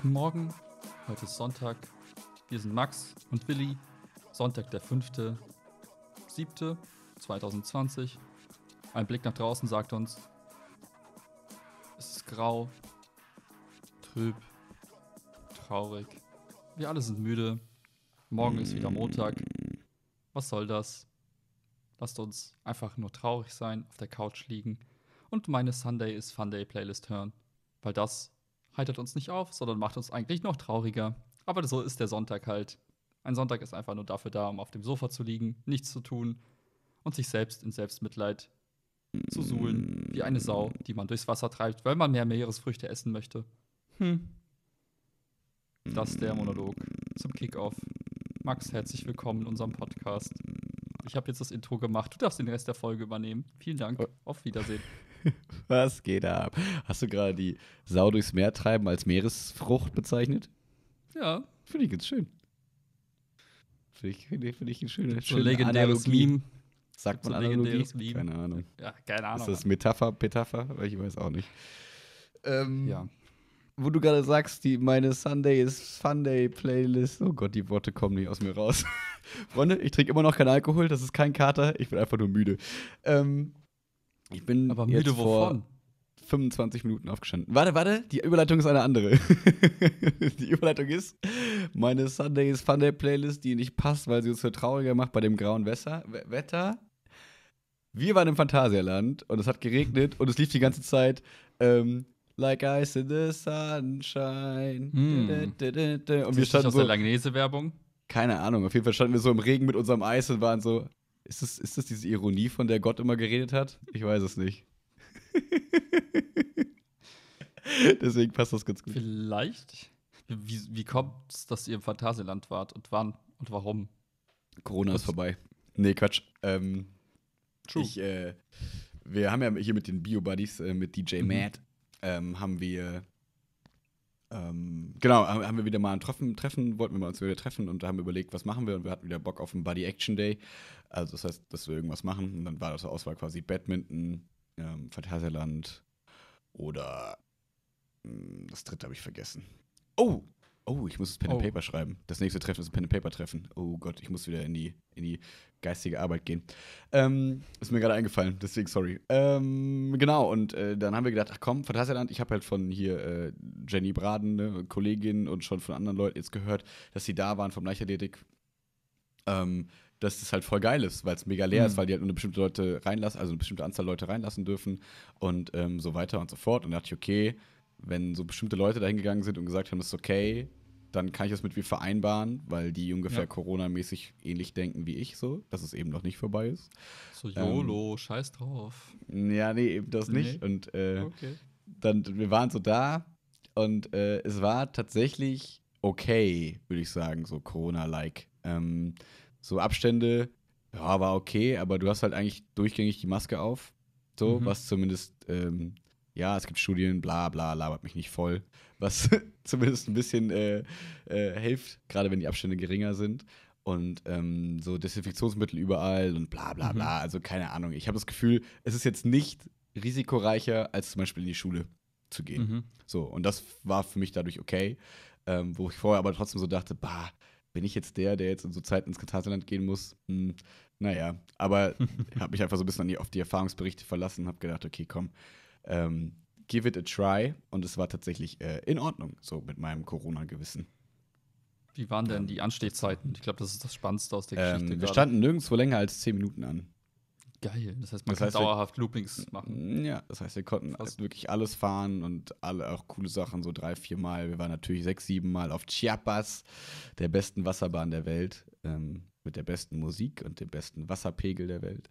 Guten Morgen, heute ist Sonntag. Hier sind Max und Billy. Sonntag, der 5.7.2020. Ein Blick nach draußen sagt uns, es ist grau, trüb, traurig. Wir alle sind müde. Morgen ist wieder Montag. Was soll das? Lasst uns einfach nur traurig sein, auf der Couch liegen und meine Sunday is Funday Playlist hören, weil das heitert uns nicht auf, sondern macht uns eigentlich noch trauriger. Aber so ist der Sonntag halt. Ein Sonntag ist einfach nur dafür da, um auf dem Sofa zu liegen, nichts zu tun und sich selbst in Selbstmitleid zu suhlen, wie eine Sau, die man durchs Wasser treibt, weil man mehr Meeresfrüchte essen möchte. Das ist der Monolog zum Kickoff. Max, herzlich willkommen in unserem Podcast. Ich habe jetzt das Intro gemacht. Du darfst den Rest der Folge übernehmen. Vielen Dank. Oh. Auf Wiedersehen. Was geht ab? Hast du gerade die Sau durchs Meer treiben als Meeresfrucht bezeichnet? Ja. Finde ich ganz schön. Finde ich ein schönes so legendäres Analogie. Meme. Sagt man so Analogie? Meme. Keine Ahnung. Ja, keine Ahnung. Ist das Metapher? Ich weiß auch nicht. Ja. Wo du gerade sagst, meine Sunday is Funday Playlist. Oh Gott, die Worte kommen nicht aus mir raus. Freunde, ich trinke immer noch keinen Alkohol, das ist kein Kater, ich bin einfach nur müde. Ich bin aber müde jetzt vor 25 Minuten aufgestanden. Warte, die Überleitung ist eine andere. Die Überleitung ist meine Sunday is Funday Playlist, die nicht passt, weil sie uns so trauriger macht bei dem grauen Wetter. Wir waren im Phantasialand und es hat geregnet und es lief die ganze Zeit Like Ice in the Sunshine. Und wir standen aus so der Langnese-Werbung? Keine Ahnung. Auf jeden Fall standen wir so im Regen mit unserem Eis und waren so, ist das diese Ironie, von der Gott immer geredet hat? Ich weiß es nicht. Deswegen passt das ganz gut. Vielleicht. Wie kommt es, dass ihr im Phantasialand wart und wann und warum? Corona ist vorbei. Nee, Quatsch. True. Wir haben ja hier mit den Bio Buddies, mit DJ Mad, haben wir wieder mal ein Treffen, wollten wir uns wieder treffen und haben überlegt, was machen wir, und wir hatten wieder Bock auf einen Body Action Day, also das heißt, dass wir irgendwas machen, und dann war das Auswahl quasi Badminton, Phantasialand oder das dritte habe ich vergessen. Oh, ich muss das Pen and Paper schreiben. Das nächste Treffen ist ein Pen and Paper Treffen. Oh Gott, ich muss wieder in die geistige Arbeit gehen. Ist mir gerade eingefallen, deswegen sorry. Genau, und dann haben wir gedacht, ach komm, Phantasialand. Ich habe halt von hier Jenny Braden, ne, Kollegin, und schon von anderen Leuten jetzt gehört, dass sie da waren vom Leichtathletik. Dass das halt voll geil ist, weil es mega leer ist, weil die halt nur eine bestimmte Anzahl Leute reinlassen dürfen und so weiter und so fort. Und da dachte ich, okay, wenn so bestimmte Leute da hingegangen sind und gesagt haben, das ist okay, dann kann ich das mit mir vereinbaren, weil die ungefähr Corona-mäßig ähnlich denken wie ich, so, dass es eben noch nicht vorbei ist. So YOLO, scheiß drauf. Ja, nee, eben das nicht. Und dann, wir waren so da und es war tatsächlich okay, würde ich sagen, so Corona-like. So Abstände, ja, war okay, aber du hast halt eigentlich durchgängig die Maske auf, so, was zumindest ja, es gibt Studien, bla bla, labert mich nicht voll, was zumindest ein bisschen hilft, gerade wenn die Abstände geringer sind, und so Desinfektionsmittel überall und bla bla bla, also keine Ahnung. Ich habe das Gefühl, es ist jetzt nicht risikoreicher, als zum Beispiel in die Schule zu gehen. So, und das war für mich dadurch okay, wo ich vorher aber trotzdem so dachte, bah, bin ich jetzt der jetzt in so Zeiten ins Phantasialand gehen muss? Naja, aber ich habe mich einfach so ein bisschen auf die Erfahrungsberichte verlassen und habe gedacht, okay, komm, give it a try, und es war tatsächlich in Ordnung, so mit meinem Corona-Gewissen. Wie waren denn die Anstehzeiten? Ich glaube, das ist das Spannendste aus der Geschichte. Wir standen nirgendwo länger als 10 Minuten an. Geil, das heißt, man kann dauerhaft Loopings machen. Ja, das heißt, wir konnten wirklich alles fahren und alle auch coole Sachen, so 3-4 Mal. Wir waren natürlich 6-7 Mal auf Chiapas, der besten Wasserbahn der Welt, mit der besten Musik und dem besten Wasserpegel der Welt.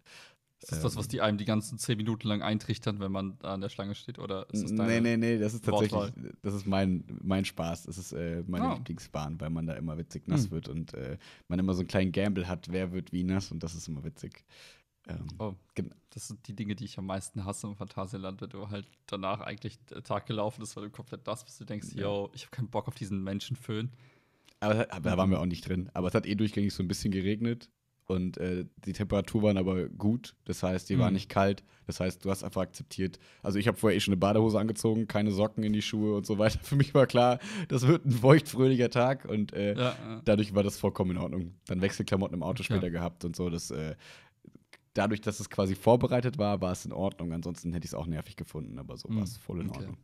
Ist das das, was die einem die ganzen 10 Minuten lang eintrichtern, wenn man da an der Schlange steht? Oder ist das deine nee, das ist tatsächlich Wortwahl? Das ist mein Spaß. Das ist meine Lieblingsbahn, weil man da immer witzig nass wird und man immer so einen kleinen Gamble hat, wer wird wie nass, und das ist immer witzig. Genau. Das sind die Dinge, die ich am meisten hasse im Phantasialand, wenn du halt danach eigentlich der Tag gelaufen bist, weil du komplett nass bist, du denkst, yo, ich habe keinen Bock auf diesen Menschenföhn. Aber da waren wir auch nicht drin. Aber es hat durchgängig so ein bisschen geregnet. Und die Temperaturen waren aber gut, das heißt, die waren nicht kalt. Das heißt, du hast einfach akzeptiert. Also ich habe vorher eh schon eine Badehose angezogen, keine Socken in die Schuhe und so weiter. Für mich war klar, das wird ein feuchtfröhlicher Tag und dadurch war das vollkommen in Ordnung. Dann Wechselklamotten im Auto später gehabt und so. Das, dadurch, dass es quasi vorbereitet war, war es in Ordnung. Ansonsten hätte ich es auch nervig gefunden, aber so war es voll in Ordnung.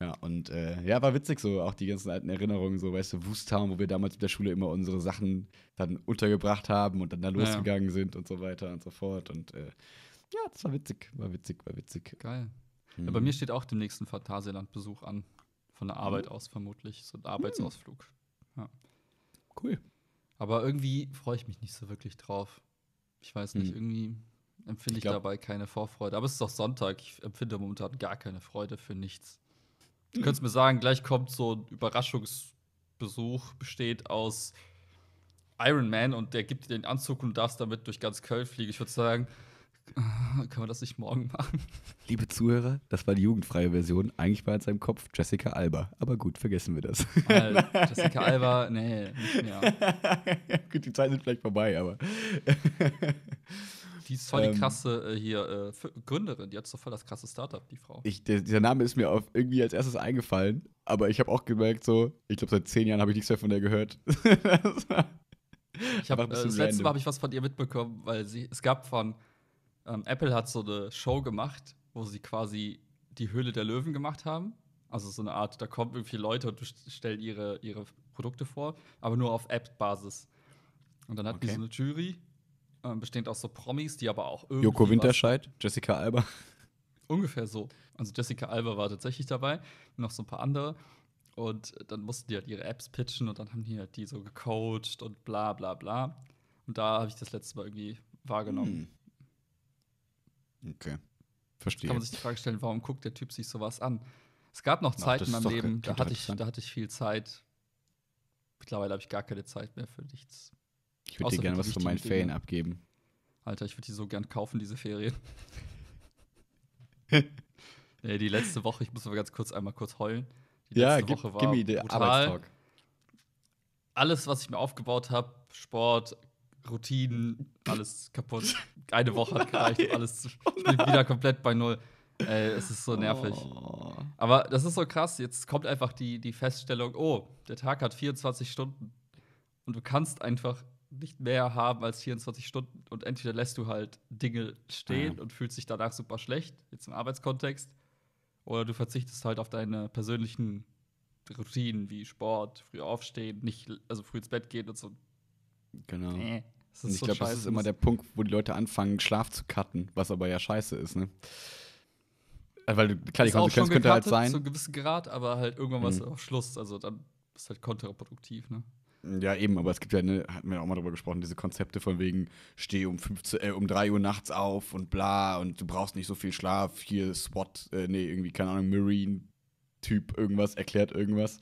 Ja, und ja, war witzig so, auch die ganzen alten Erinnerungen, so, weißt du, Wüstetown, wo wir damals mit der Schule immer unsere Sachen dann untergebracht haben und dann da losgegangen sind und so weiter und so fort. Und ja, das war witzig, Geil. Ja, bei mir steht auch dem nächsten Phantasialand-Besuch an. Von der Arbeit aus vermutlich, so ein Arbeitsausflug. Ja. Cool. Aber irgendwie freue ich mich nicht so wirklich drauf. Ich weiß nicht, irgendwie empfinde ich dabei keine Vorfreude. Aber es ist doch Sonntag, ich empfinde momentan gar keine Freude für nichts. Du könntest mir sagen, gleich kommt so ein Überraschungsbesuch, besteht aus Iron Man und der gibt dir den Anzug und du darfst damit durch ganz Köln fliegen. Ich würde sagen, können wir das nicht morgen machen? Liebe Zuhörer, das war die jugendfreie Version. Eigentlich war in seinem Kopf Jessica Alba. Aber gut, vergessen wir das. Alter, Jessica Alba, nee, nicht mehr. Gut, die Zeiten sind vielleicht vorbei, aber die ist voll die krasse Gründerin, die hat so voll das krasse Startup, die Frau. Dieser Name ist mir irgendwie als erstes eingefallen, aber ich habe auch gemerkt, so, ich glaube, seit 10 Jahren habe ich nichts mehr von der gehört. Das letzte Mal habe ich was von ihr mitbekommen, weil es gab von Apple hat so eine Show gemacht, wo sie quasi die Höhle der Löwen gemacht haben. Also so eine Art, da kommen irgendwie Leute und stellen ihre Produkte vor, aber nur auf App-Basis. Und dann hatten die so eine Jury. Bestehend aus so Promis, die aber auch irgendwie Joko Winterscheid, Jessica Alba. Ungefähr so. Also Jessica Alba war tatsächlich dabei, noch so ein paar andere. Und dann mussten die halt ihre Apps pitchen und dann haben die halt die so gecoacht und bla bla bla. Und da habe ich das letzte Mal irgendwie wahrgenommen. Okay, verstehe. Da kann man sich die Frage stellen, warum guckt der Typ sich sowas an? Es gab noch Zeit in meinem Leben, da hatte ich viel Zeit. Mittlerweile habe ich gar keine Zeit mehr für nichts. Ich würde dir gerne was von meinen Ferien abgeben. Alter, ich würde die so gern kaufen, diese Ferien. Nee, die letzte Woche, ich muss aber einmal kurz heulen. Die letzte Woche war brutal. Alles, was ich mir aufgebaut habe, Sport, Routinen, alles kaputt. Eine Woche hat gereicht, alles wieder komplett bei Null. Ey, es ist so nervig. Oh. Aber das ist so krass, jetzt kommt einfach die Feststellung, oh, der Tag hat 24 Stunden. Und du kannst einfach nicht mehr haben als 24 Stunden und entweder lässt du halt Dinge stehen und fühlst dich danach super schlecht, jetzt im Arbeitskontext, oder du verzichtest halt auf deine persönlichen Routinen wie Sport, früh aufstehen, früh ins Bett gehen und so. Genau. Das ist und ich glaube, das ist immer der Punkt, wo die Leute anfangen, Schlaf zu cutten, was aber ja scheiße ist, ne? Weil klar, die Konsequenz könnte halt sein. Zu einem gewissen Grad, aber halt irgendwann war es auch Schluss, also dann ist halt kontraproduktiv, ne? Ja, eben, aber es gibt ja, hatten wir auch mal drüber gesprochen, diese Konzepte von wegen, steh um 3 Uhr nachts auf und bla und du brauchst nicht so viel Schlaf, hier SWAT, irgendwie, keine Ahnung, Marine-Typ irgendwas, erklärt irgendwas.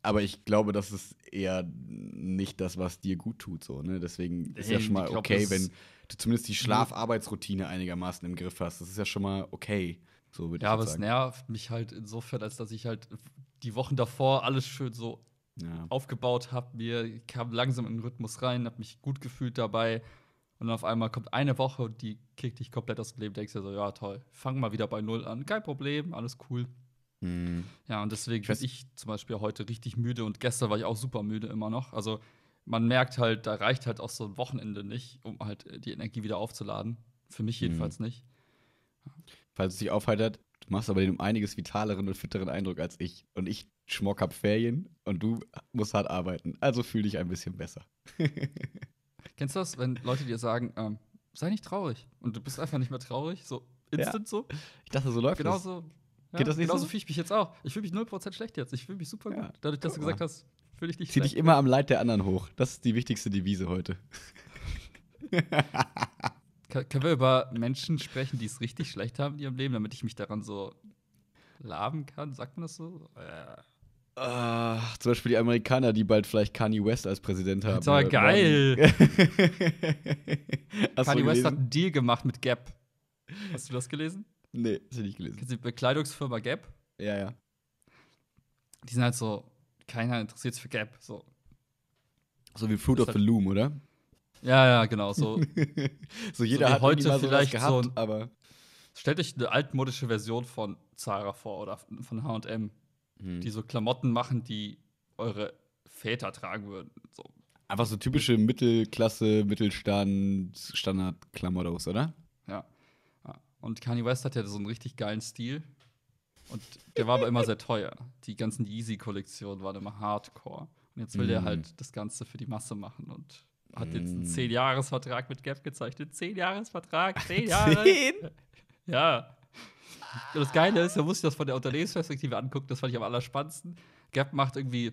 Aber ich glaube, das ist eher nicht das, was dir gut tut, so, ne? Deswegen ist ja schon mal okay, wenn du zumindest die Schlafarbeitsroutine einigermaßen im Griff hast. Das ist ja schon mal okay, so würde ich sagen. Ja, aber es nervt mich halt insofern, als dass ich halt die Wochen davor alles schön so aufgebaut habe, mir kam langsam in den Rhythmus rein, habe mich gut gefühlt dabei und dann auf einmal kommt eine Woche und die kickt dich komplett aus dem Leben, denkst dir so, ja toll, fang mal wieder bei Null an, kein Problem, alles cool. Ja, und deswegen bin ich zum Beispiel heute richtig müde und gestern war ich auch super müde immer noch, also man merkt halt, da reicht halt auch so ein Wochenende nicht, um halt die Energie wieder aufzuladen, für mich jedenfalls nicht. Falls es dich aufheitert, du machst aber den um einiges vitaleren und fitteren Eindruck als ich. Und ich schmock hab Ferien und du musst hart arbeiten. Also fühl dich ein bisschen besser. Kennst du das, wenn Leute dir sagen, sei nicht traurig und du bist einfach nicht mehr traurig? So instant so? Ich dachte, so läuft das. Genauso fühle ich mich jetzt auch. Ich fühle mich 0% schlecht jetzt. Ich fühle mich super gut. Dadurch, dass du gesagt hast, fühle ich dich schlecht. Zieh dich immer am Leid der anderen hoch. Das ist die wichtigste Devise heute. Können wir über Menschen sprechen, die es richtig schlecht haben in ihrem Leben, damit ich mich daran so laben kann? Sagt man das so? Zum Beispiel die Amerikaner, die bald vielleicht Kanye West als Präsident haben. Das war geil. Kanye West hat einen Deal gemacht mit Gap. Hast du das gelesen? Nee, das hab ich nicht gelesen. Kennst du die Bekleidungsfirma Gap? Ja, ja. Die sind halt so, keiner interessiert sich für Gap. So wie Fruit of the Loom, oder? Ja, ja, genau. So, so jeder so hat heute mal vielleicht sowas gehabt, so ein, aber stell dich eine altmodische Version von Zara vor oder von H&M, die so Klamotten machen, die eure Väter tragen würden. So. Einfach so typische Mittelklasse, Mittelstand, Standard-Klamotten, oder? Ja. Und Kanye West hat ja so einen richtig geilen Stil. Und der war aber immer sehr teuer. Die ganzen Yeezy-Kollektionen waren immer Hardcore. Und jetzt will der halt das Ganze für die Masse machen und hat jetzt einen 10-Jahres-Vertrag mit Gap gezeichnet. 10-Jahres-Vertrag, 10 Jahre. 10? Ja. Und das Geile ist, man muss sich das von der Unternehmensperspektive angucken, das fand ich am allerspannendsten. Gap macht irgendwie,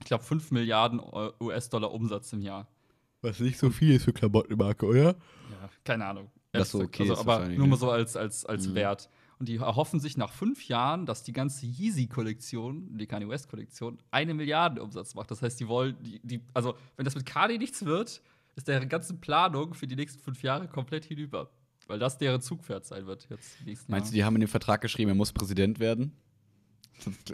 ich glaube, 5 Milliarden US-Dollar Umsatz im Jahr. Was nicht so viel ist für Klamottenmarke, oder? Ja, keine Ahnung. Das ist okay. Also, ist aber nur mal so als Wert. Und die erhoffen sich nach 5 Jahren, dass die ganze Yeezy-Kollektion, die Kanye West-Kollektion, 1 Milliarde Umsatz macht. Das heißt, die wollen, also wenn das mit Kanye nichts wird, ist deren ganze Planung für die nächsten 5 Jahre komplett hinüber. Weil das deren Zugpferd sein wird jetzt nächsten Jahr. Meinst du, die haben in den Vertrag geschrieben, er muss Präsident werden?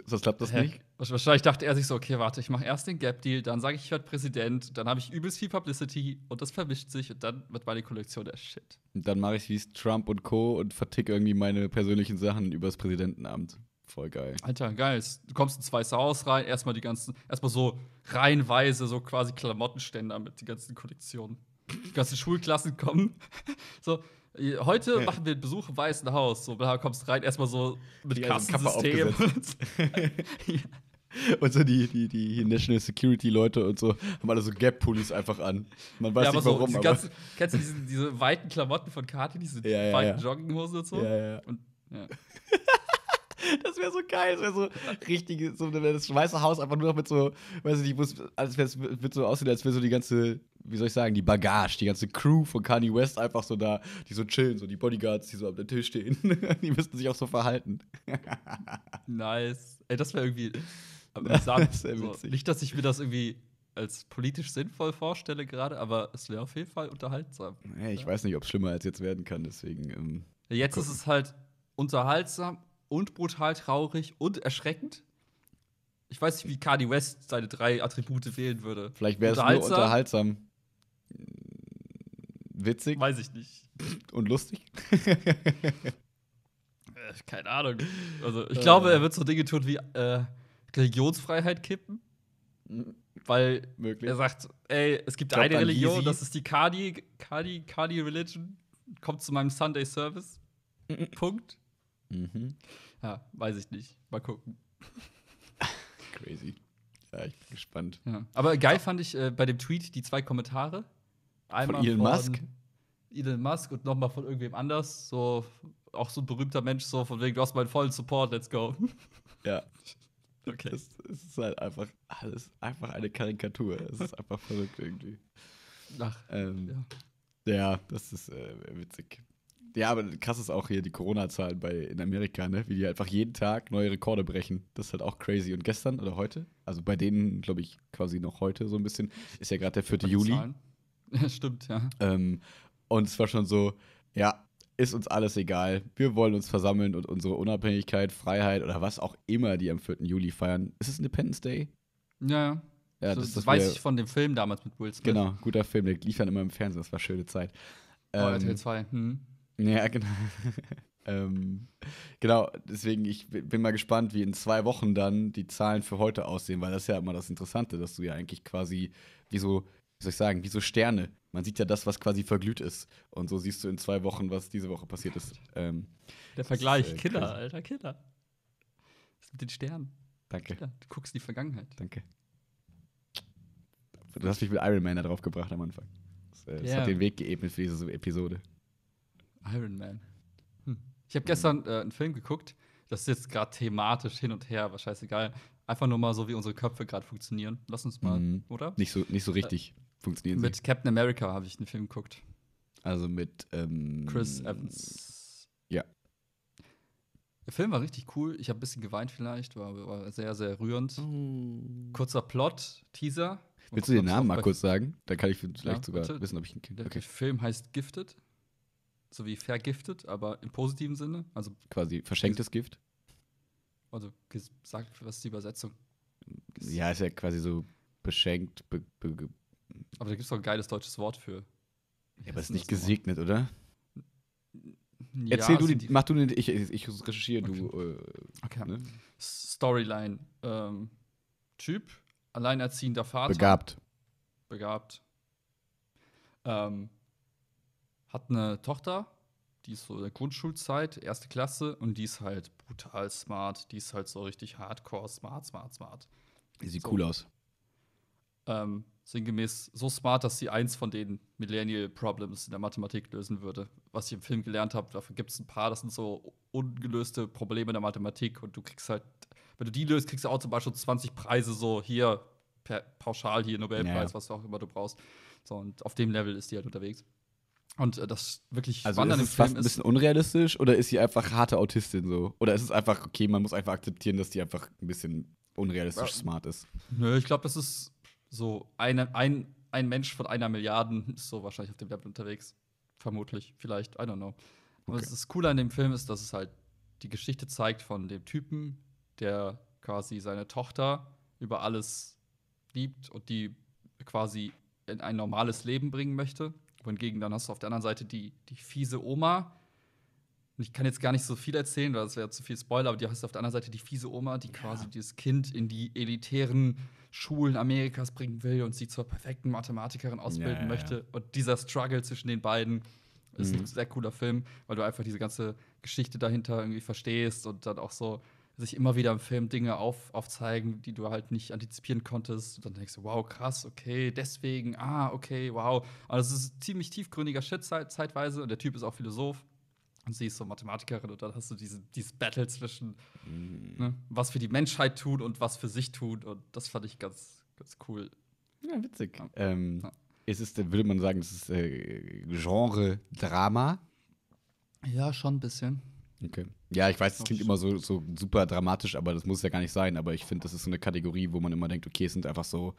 Sonst klappt das nicht? Wahrscheinlich dachte er sich so, okay, warte, ich mache erst den Gap-Deal, dann sage ich werde Präsident, dann habe ich übelst viel Publicity und das vermischt sich und dann wird meine Kollektion der Shit. Und dann mache ich wie Trump und Co. und verticke irgendwie meine persönlichen Sachen übers Präsidentenamt. Voll geil. Alter, geil. Du kommst ins Weiße Haus rein, erstmal so reihenweise so quasi Klamottenständer mit die ganzen Kollektionen. Die ganzen Schulklassen kommen. So. Heute machen wir einen Besuch im Weißen Haus. So, da kommst rein, erstmal so mit Kassensystem. Ja. Und so die National Security-Leute und so haben alle so Gap-Pullis einfach an. Man weiß nicht, warum. So, kennst du diese weiten Klamotten von Kati, diese weiten Jogginghosen und so? Ja, ja. Und, ja. Das wäre so geil, das wäre so richtig, so das Weiße Haus einfach nur noch mit so, weiß ich nicht, alles wird so aussehen, als wäre so die ganze, wie soll ich sagen, die Bagage, die ganze Crew von Kanye West einfach so da, die so chillen, so die Bodyguards, die so am Tisch stehen, die müssten sich auch so verhalten. Nice. Ey, das wäre irgendwie amüsant. Das wär witzig. So, nicht, dass ich mir das irgendwie als politisch sinnvoll vorstelle gerade, aber es wäre auf jeden Fall unterhaltsam. Hey, ich weiß nicht, ob es schlimmer als jetzt werden kann, deswegen. Jetzt ist es halt unterhaltsam und brutal traurig und erschreckend. Ich weiß nicht, wie Kanye West seine 3 Attribute wählen würde. Vielleicht wäre es nur unterhaltsam. Witzig. Weiß ich nicht. Und lustig. Keine Ahnung. Also, ich glaube, er wird so Dinge tun wie Religionsfreiheit kippen. Weil er sagt, ey, es gibt eine Religion, das ist die Kanye-Religion. Kommt zu meinem Sunday-Service. Punkt. Mhm. Ja, weiß ich nicht. Mal gucken. Crazy. Ja, ich bin gespannt. Ja. Aber geil fand ich bei dem Tweet die 2 Kommentare. Einmal von Elon Musk und nochmal von irgendwem anders. So, auch so ein berühmter Mensch, so von wegen, du hast meinen vollen Support, let's go. Ja. Okay. Es ist halt einfach alles einfach eine Karikatur. Es ist einfach verrückt irgendwie. Ach, ja, das ist witzig. Ja, aber krass ist auch hier die Corona-Zahlen in Amerika, ne? Wie die einfach jeden Tag neue Rekorde brechen. Das ist halt auch crazy. Und gestern oder heute, also bei denen, glaube ich, quasi noch heute so ein bisschen, ist ja gerade der 4. Juli. Ja, stimmt, ja. Und es war schon so, ja, ist uns alles egal. Wir wollen uns versammeln und unsere Unabhängigkeit, Freiheit oder was auch immer die am 4. Juli feiern. Ist es Independence Day? Ja. Ja, das weiß ich von dem Film damals mit Will Smith. Genau, guter Film. Der lief dann immer im Fernsehen. Das war schöne Zeit. Oh, RTL 2, Ja, genau. Genau, deswegen, ich bin mal gespannt, wie in 2 Wochen dann die Zahlen für heute aussehen, weil das ist ja immer das Interessante, dass du ja eigentlich quasi wie so Sterne. Man sieht ja das, was quasi verglüht ist. Und so siehst du in 2 Wochen, was diese Woche passiert ist. Der Vergleich, Killer, alter Killer. Das mit den Sternen. Danke. Killer. Du guckst in die Vergangenheit. Danke. Du hast mich mit Iron Man da drauf gebracht am Anfang. Das hat den Weg geebnet für diese Episode. Iron Man. Ich habe gestern einen Film geguckt, das ist jetzt gerade thematisch hin und her, aber scheißegal. Einfach nur mal so, wie unsere Köpfe gerade funktionieren. Lass uns mal, oder? Nicht so richtig funktionieren sie. Mit Captain America habe ich einen Film geguckt. Also mit Chris Evans. Ja. Der Film war richtig cool. Ich habe ein bisschen geweint vielleicht, war sehr, sehr rührend. Kurzer Plot, Teaser. Willst du den Namen mal kurz sagen? Dann kann ich vielleicht sogar wissen, ob ich ihn kenne. Der Film heißt Gifted. So wie vergiftet, aber im positiven Sinne. Also quasi verschenktes Gift. Also gesagt, was ist die Übersetzung? Ja, ist ja quasi so beschenkt, Aber da gibt es doch ein geiles deutsches Wort für. Ja, aber es ist nicht gesegnet, oder? Ja, erzähl also du, mach du den, ich recherchiere, okay. Okay. Ne? Storyline. Typ, alleinerziehender Vater. Begabt. Hat eine Tochter, die ist so in der Grundschulzeit, erste Klasse, und die ist halt brutal smart. Die ist halt so richtig hardcore, smart. Die sieht so cool aus. Sinngemäß so smart, dass sie eins von den Millennial Problems in der Mathematik lösen würde. Was ich im Film gelernt habe, davon gibt es ein paar, das sind so ungelöste Probleme in der Mathematik. Und du kriegst halt, wenn du die löst, kriegst du auch zum Beispiel 20 Preise, so hier, pauschal hier, Nobelpreis, ja. Was auch immer du brauchst. So, und auf dem Level ist die halt unterwegs. Und das wirklich also Wandern im Film ist ein bisschen unrealistisch, oder ist sie einfach harte Autistin so? Oder ist es einfach, okay, man muss einfach akzeptieren, dass die einfach ein bisschen unrealistisch smart ist? Nö, ich glaube, das ist so ein Mensch von 1 Milliarde ist so wahrscheinlich auf dem Level unterwegs. Vermutlich, vielleicht, I don't know. Aber das Coole an dem Film ist, dass es halt die Geschichte zeigt von dem Typen, der quasi seine Tochter über alles liebt und die quasi in ein normales Leben bringen möchte. Wohingegen dann hast du auf der anderen Seite die fiese Oma. Und ich kann jetzt gar nicht so viel erzählen, weil das wäre zu viel Spoiler, aber die hast du auf der anderen Seite die fiese Oma, die quasi dieses Kind in die elitären Schulen Amerikas bringen will und sie zur perfekten Mathematikerin ausbilden möchte. Und dieser Struggle zwischen den beiden ist ein sehr cooler Film, weil du einfach diese ganze Geschichte dahinter irgendwie verstehst und dann auch so sich immer wieder im Film Dinge aufzeigen, die du halt nicht antizipieren konntest. Und dann denkst du, wow, krass, okay, deswegen, okay, wow. Also es ist ziemlich tiefgründiger Shit zeitweise. Und der Typ ist auch Philosoph. Und sie ist so Mathematikerin. Und dann hast du dieses Battle zwischen, ne, was für die Menschheit tut und was für sich tut. Und das fand ich ganz, ganz cool. Ja, witzig. Ja. Ist es, würde man sagen, es ist Genre-Drama? Ja, schon ein bisschen. Okay. Ja, ich weiß, das klingt immer so super dramatisch, aber das muss ja gar nicht sein. Aber ich finde, das ist so eine Kategorie, wo man immer denkt, okay, es sind einfach so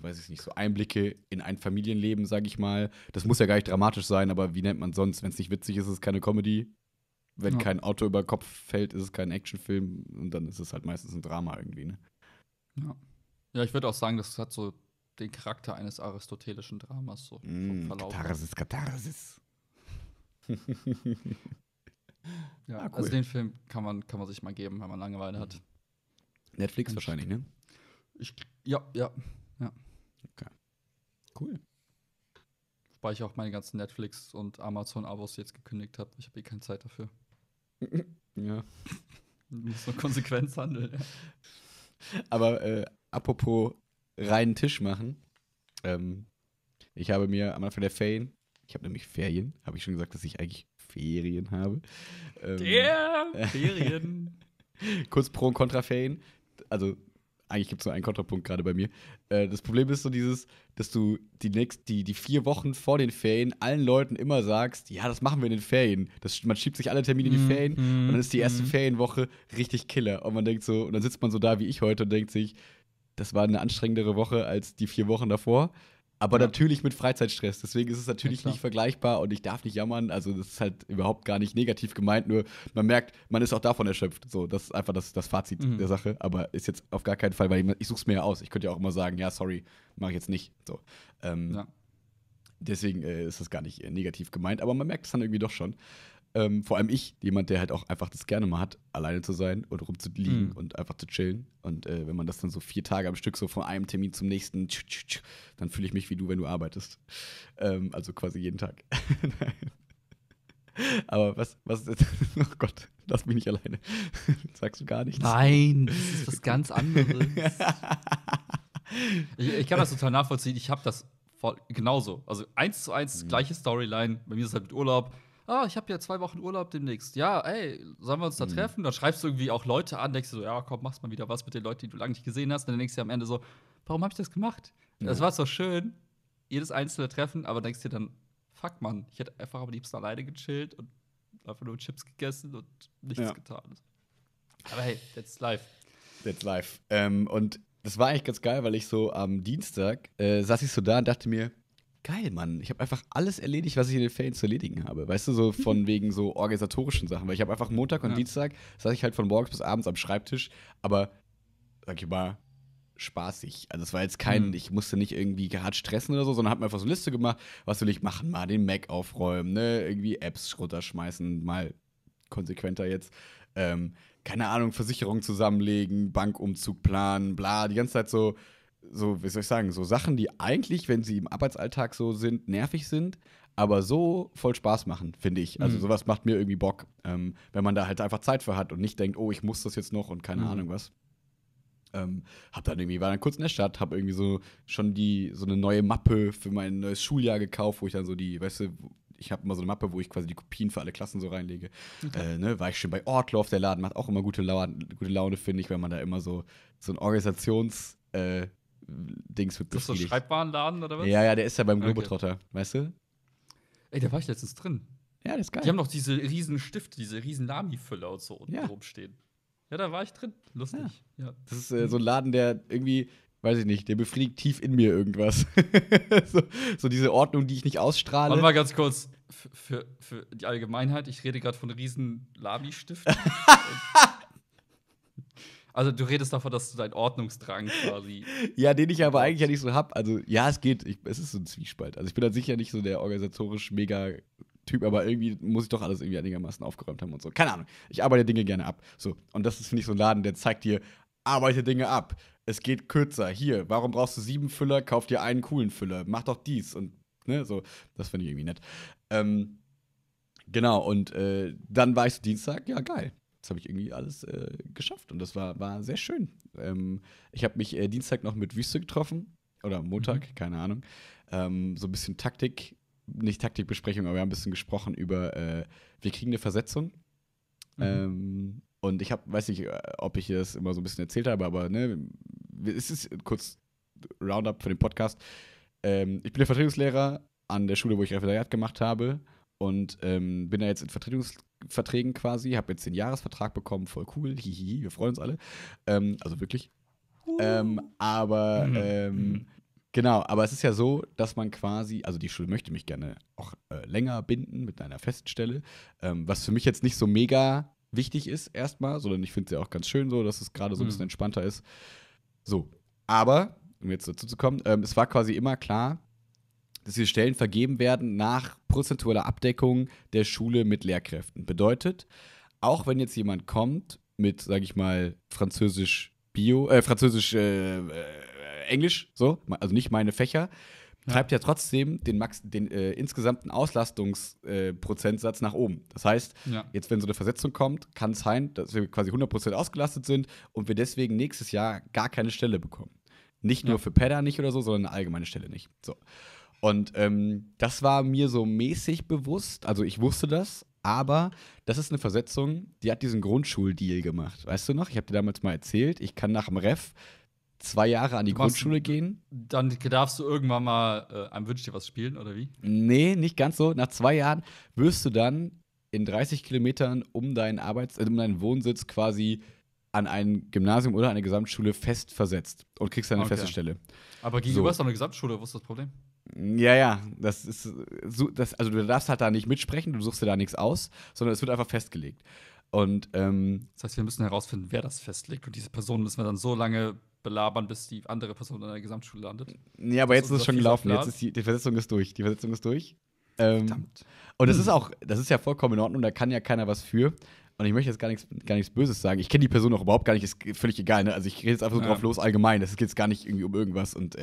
weiß ich nicht, so Einblicke in ein Familienleben, sag ich mal. Das muss ja gar nicht dramatisch sein, aber wie nennt man es sonst? Wenn es nicht witzig ist, ist es keine Comedy. Wenn kein Auto über den Kopf fällt, ist es kein Actionfilm. Und dann ist es halt meistens ein Drama irgendwie, ne? Ja, ich würde auch sagen, das hat so den Charakter eines aristotelischen Dramas so vom Verlauf. Katharsis. Ja, cool. Also den Film kann man sich mal geben, wenn man Langeweile hat. Netflix und wahrscheinlich, ne? Ja. Okay. Cool. Wobei ich auch meine ganzen Netflix- und Amazon-Abos jetzt gekündigt habe. Ich habe keine Zeit dafür. Ja. Muss nur Konsequenz handeln. Ja. Aber apropos reinen Tisch machen. Ich habe mir am Anfang der Ferien habe ich schon gesagt, dass ich eigentlich Ferien habe. Ferien. Kurz Pro- und Kontra-Ferien. Also, eigentlich gibt es nur einen Kontrapunkt gerade bei mir. Das Problem ist so dieses, dass du die 4 Wochen vor den Ferien allen Leuten immer sagst, ja, das machen wir in den Ferien. Man schiebt sich alle Termine in die Ferien und dann ist die erste Ferienwoche richtig killer. Und man denkt so, und dann sitzt man so da wie ich heute und denkt sich, das war eine anstrengendere Woche als die 4 Wochen davor. Aber natürlich mit Freizeitstress, deswegen ist es natürlich nicht vergleichbar und ich darf nicht jammern, also das ist halt überhaupt gar nicht negativ gemeint, nur man merkt, man ist auch davon erschöpft, so, das ist einfach das Fazit der Sache, aber ist jetzt auf gar keinen Fall, weil ich suche es mir ja aus, ich könnte ja auch immer sagen, ja, sorry, mache ich jetzt nicht, so. Deswegen ist das gar nicht negativ gemeint, aber man merkt es dann irgendwie doch schon. Vor allem jemand, der halt auch einfach das gerne mal hat, alleine zu sein und rumzuliegen und einfach zu chillen. Und wenn man das dann so 4 Tage am Stück so von einem Termin zum nächsten, dann fühle ich mich wie du, wenn du arbeitest. Also quasi jeden Tag. Aber was ist oh Gott, lass mich nicht alleine. Sagst du gar nichts. Nein, das ist was ganz anderes. Ich kann das total nachvollziehen. Ich habe das genauso. Also 1:1, gleiche Storyline. Bei mir ist es halt mit Urlaub. Ich habe ja 2 Wochen Urlaub demnächst. Ja, ey, sollen wir uns da treffen? Dann schreibst du irgendwie auch Leute an, denkst du so, ja, komm, machst mal wieder was mit den Leuten, die du lange nicht gesehen hast. Und dann denkst du am Ende so, warum habe ich das gemacht? Ja. Das war so schön, jedes einzelne Treffen, aber denkst dir dann, fuck, Mann, ich hätte einfach am liebsten alleine gechillt und einfach nur Chips gegessen und nichts getan. Aber hey, that's life. That's life. Und das war eigentlich ganz geil, weil ich so am Dienstag saß ich so da und dachte mir, geil, Mann. Ich habe einfach alles erledigt, was ich in den Ferien zu erledigen habe. Weißt du, so von wegen so organisatorischen Sachen. Weil ich habe einfach Montag und Dienstag saß ich halt von morgens bis abends am Schreibtisch. Aber, sag ich mal, spaßig. Also es war jetzt kein, ich musste nicht irgendwie hart stressen oder so, sondern hab mir einfach so eine Liste gemacht, was will ich machen, mal den Mac aufräumen, ne, irgendwie Apps runterschmeißen, mal konsequenter jetzt, keine Ahnung, Versicherung zusammenlegen, Bankumzug planen, bla, die ganze Zeit so, wie soll ich sagen, so Sachen, die eigentlich, wenn sie im Arbeitsalltag so sind, nervig sind, aber so voll Spaß machen, finde ich. Also sowas macht mir irgendwie Bock, wenn man da halt einfach Zeit für hat und nicht denkt, oh, ich muss das jetzt noch und keine Ahnung was. War dann kurz in der Stadt, hab irgendwie so schon so eine neue Mappe für mein neues Schuljahr gekauft, wo ich dann so ich habe immer so eine Mappe, wo ich quasi die Kopien für alle Klassen so reinlege. Okay. War ich schon bei Ortloff, der Laden macht auch immer gute Laune, finde ich, wenn man da immer so ein Organisations- Dings wird bestätigt. Ist das so ein Schreibwarenladen oder was? Ja, der ist ja beim Globetrotter, weißt du? Ey, da war ich letztens drin. Ja, das ist geil. Die haben noch diese riesen Stifte, diese riesen Lami-Füller und so unten rumstehen. Ja, da war ich drin. Lustig. Ja. Das ist so ein Laden, der irgendwie, weiß ich nicht, der befriedigt tief in mir irgendwas. so diese Ordnung, die ich nicht ausstrahle. Warte mal ganz kurz. Für die Allgemeinheit, ich rede gerade von riesen Lami-Stiften. Also, du redest davon, dass du deinen Ordnungsdrang quasi. Ja, den ich aber eigentlich ja nicht so hab. Also, ja, es geht. Es ist so ein Zwiespalt. Also, ich bin dann sicher nicht so der organisatorisch mega Typ, aber irgendwie muss ich doch alles irgendwie einigermaßen aufgeräumt haben und so. Keine Ahnung. Ich arbeite Dinge gerne ab. So. Und das ist, finde ich, so ein Laden, der zeigt dir, arbeite Dinge ab. Es geht kürzer. Hier, warum brauchst du 7 Füller? Kauf dir einen coolen Füller. Mach doch dies. Und, ne, so. Das finde ich irgendwie nett. Genau. Und dann war ich so Dienstag. Ja, geil. Habe ich irgendwie alles geschafft und das war sehr schön. Ich habe mich Dienstag noch mit Wüste getroffen oder Montag, keine Ahnung. So ein bisschen Taktikbesprechung, aber wir haben ein bisschen gesprochen über, wir kriegen eine Versetzung. Und ich weiß nicht, ob ich das immer so ein bisschen erzählt habe, aber ne, es ist kurz Roundup für den Podcast. Ich bin der Vertretungslehrer an der Schule, wo ich Referendariat gemacht habe. Und bin da jetzt in Verträgen quasi, habe jetzt den Jahresvertrag bekommen, voll cool, hihi, wir freuen uns alle. Also wirklich. Genau, aber es ist ja so, dass man quasi, also die Schule möchte mich gerne auch länger binden mit einer Feststelle, was für mich jetzt nicht so mega wichtig ist erstmal, sondern ich finde es ja auch ganz schön so, dass es gerade so ein bisschen entspannter ist. So, aber, um jetzt dazu zu kommen, es war quasi immer klar, dass diese Stellen vergeben werden nach prozentualer Abdeckung der Schule mit Lehrkräften. Bedeutet, auch wenn jetzt jemand kommt mit, sag ich mal, Englisch, so, also nicht meine Fächer, treibt ja trotzdem den insgesamten Auslastungsprozentsatz nach oben. Das heißt, jetzt, wenn so eine Versetzung kommt, kann es sein, dass wir quasi 100% ausgelastet sind und wir deswegen nächstes Jahr gar keine Stelle bekommen. Nicht nur für Pedda nicht oder so, sondern eine allgemeine Stelle nicht. So. Und das war mir so mäßig bewusst, also ich wusste das, aber das ist eine Versetzung, die hat diesen Grundschuldeal gemacht, weißt du noch? Ich habe dir damals mal erzählt, ich kann nach dem Ref 2 Jahre an die Grundschule gehen. Dann darfst du irgendwann mal am Wünsch dir was spielen, oder wie? Nee, nicht ganz so. Nach 2 Jahren wirst du dann in 30 Kilometern um deinen Wohnsitz quasi an ein Gymnasium oder eine Gesamtschule fest versetzt und kriegst dann eine feste Stelle. Aber gegenüber ist doch eine Gesamtschule, wo ist das Problem? Ja, das ist so, also du darfst halt da nicht mitsprechen, du suchst dir da nichts aus, sondern es wird einfach festgelegt. Und das heißt, wir müssen herausfinden, wer das festlegt. Und diese Person müssen wir dann so lange belabern, bis die andere Person in der Gesamtschule landet. Ja, aber jetzt ist es schon gelaufen. Jetzt ist die Versetzung ist durch. Die Versetzung ist durch. Verdammt. Und das ist ja vollkommen in Ordnung, da kann ja keiner was für. Und ich möchte jetzt gar nichts Böses sagen. Ich kenne die Person auch überhaupt gar nicht, ist völlig egal. Ne? Also ich rede jetzt einfach so drauf los, allgemein. Das geht jetzt gar nicht irgendwie um irgendwas. Und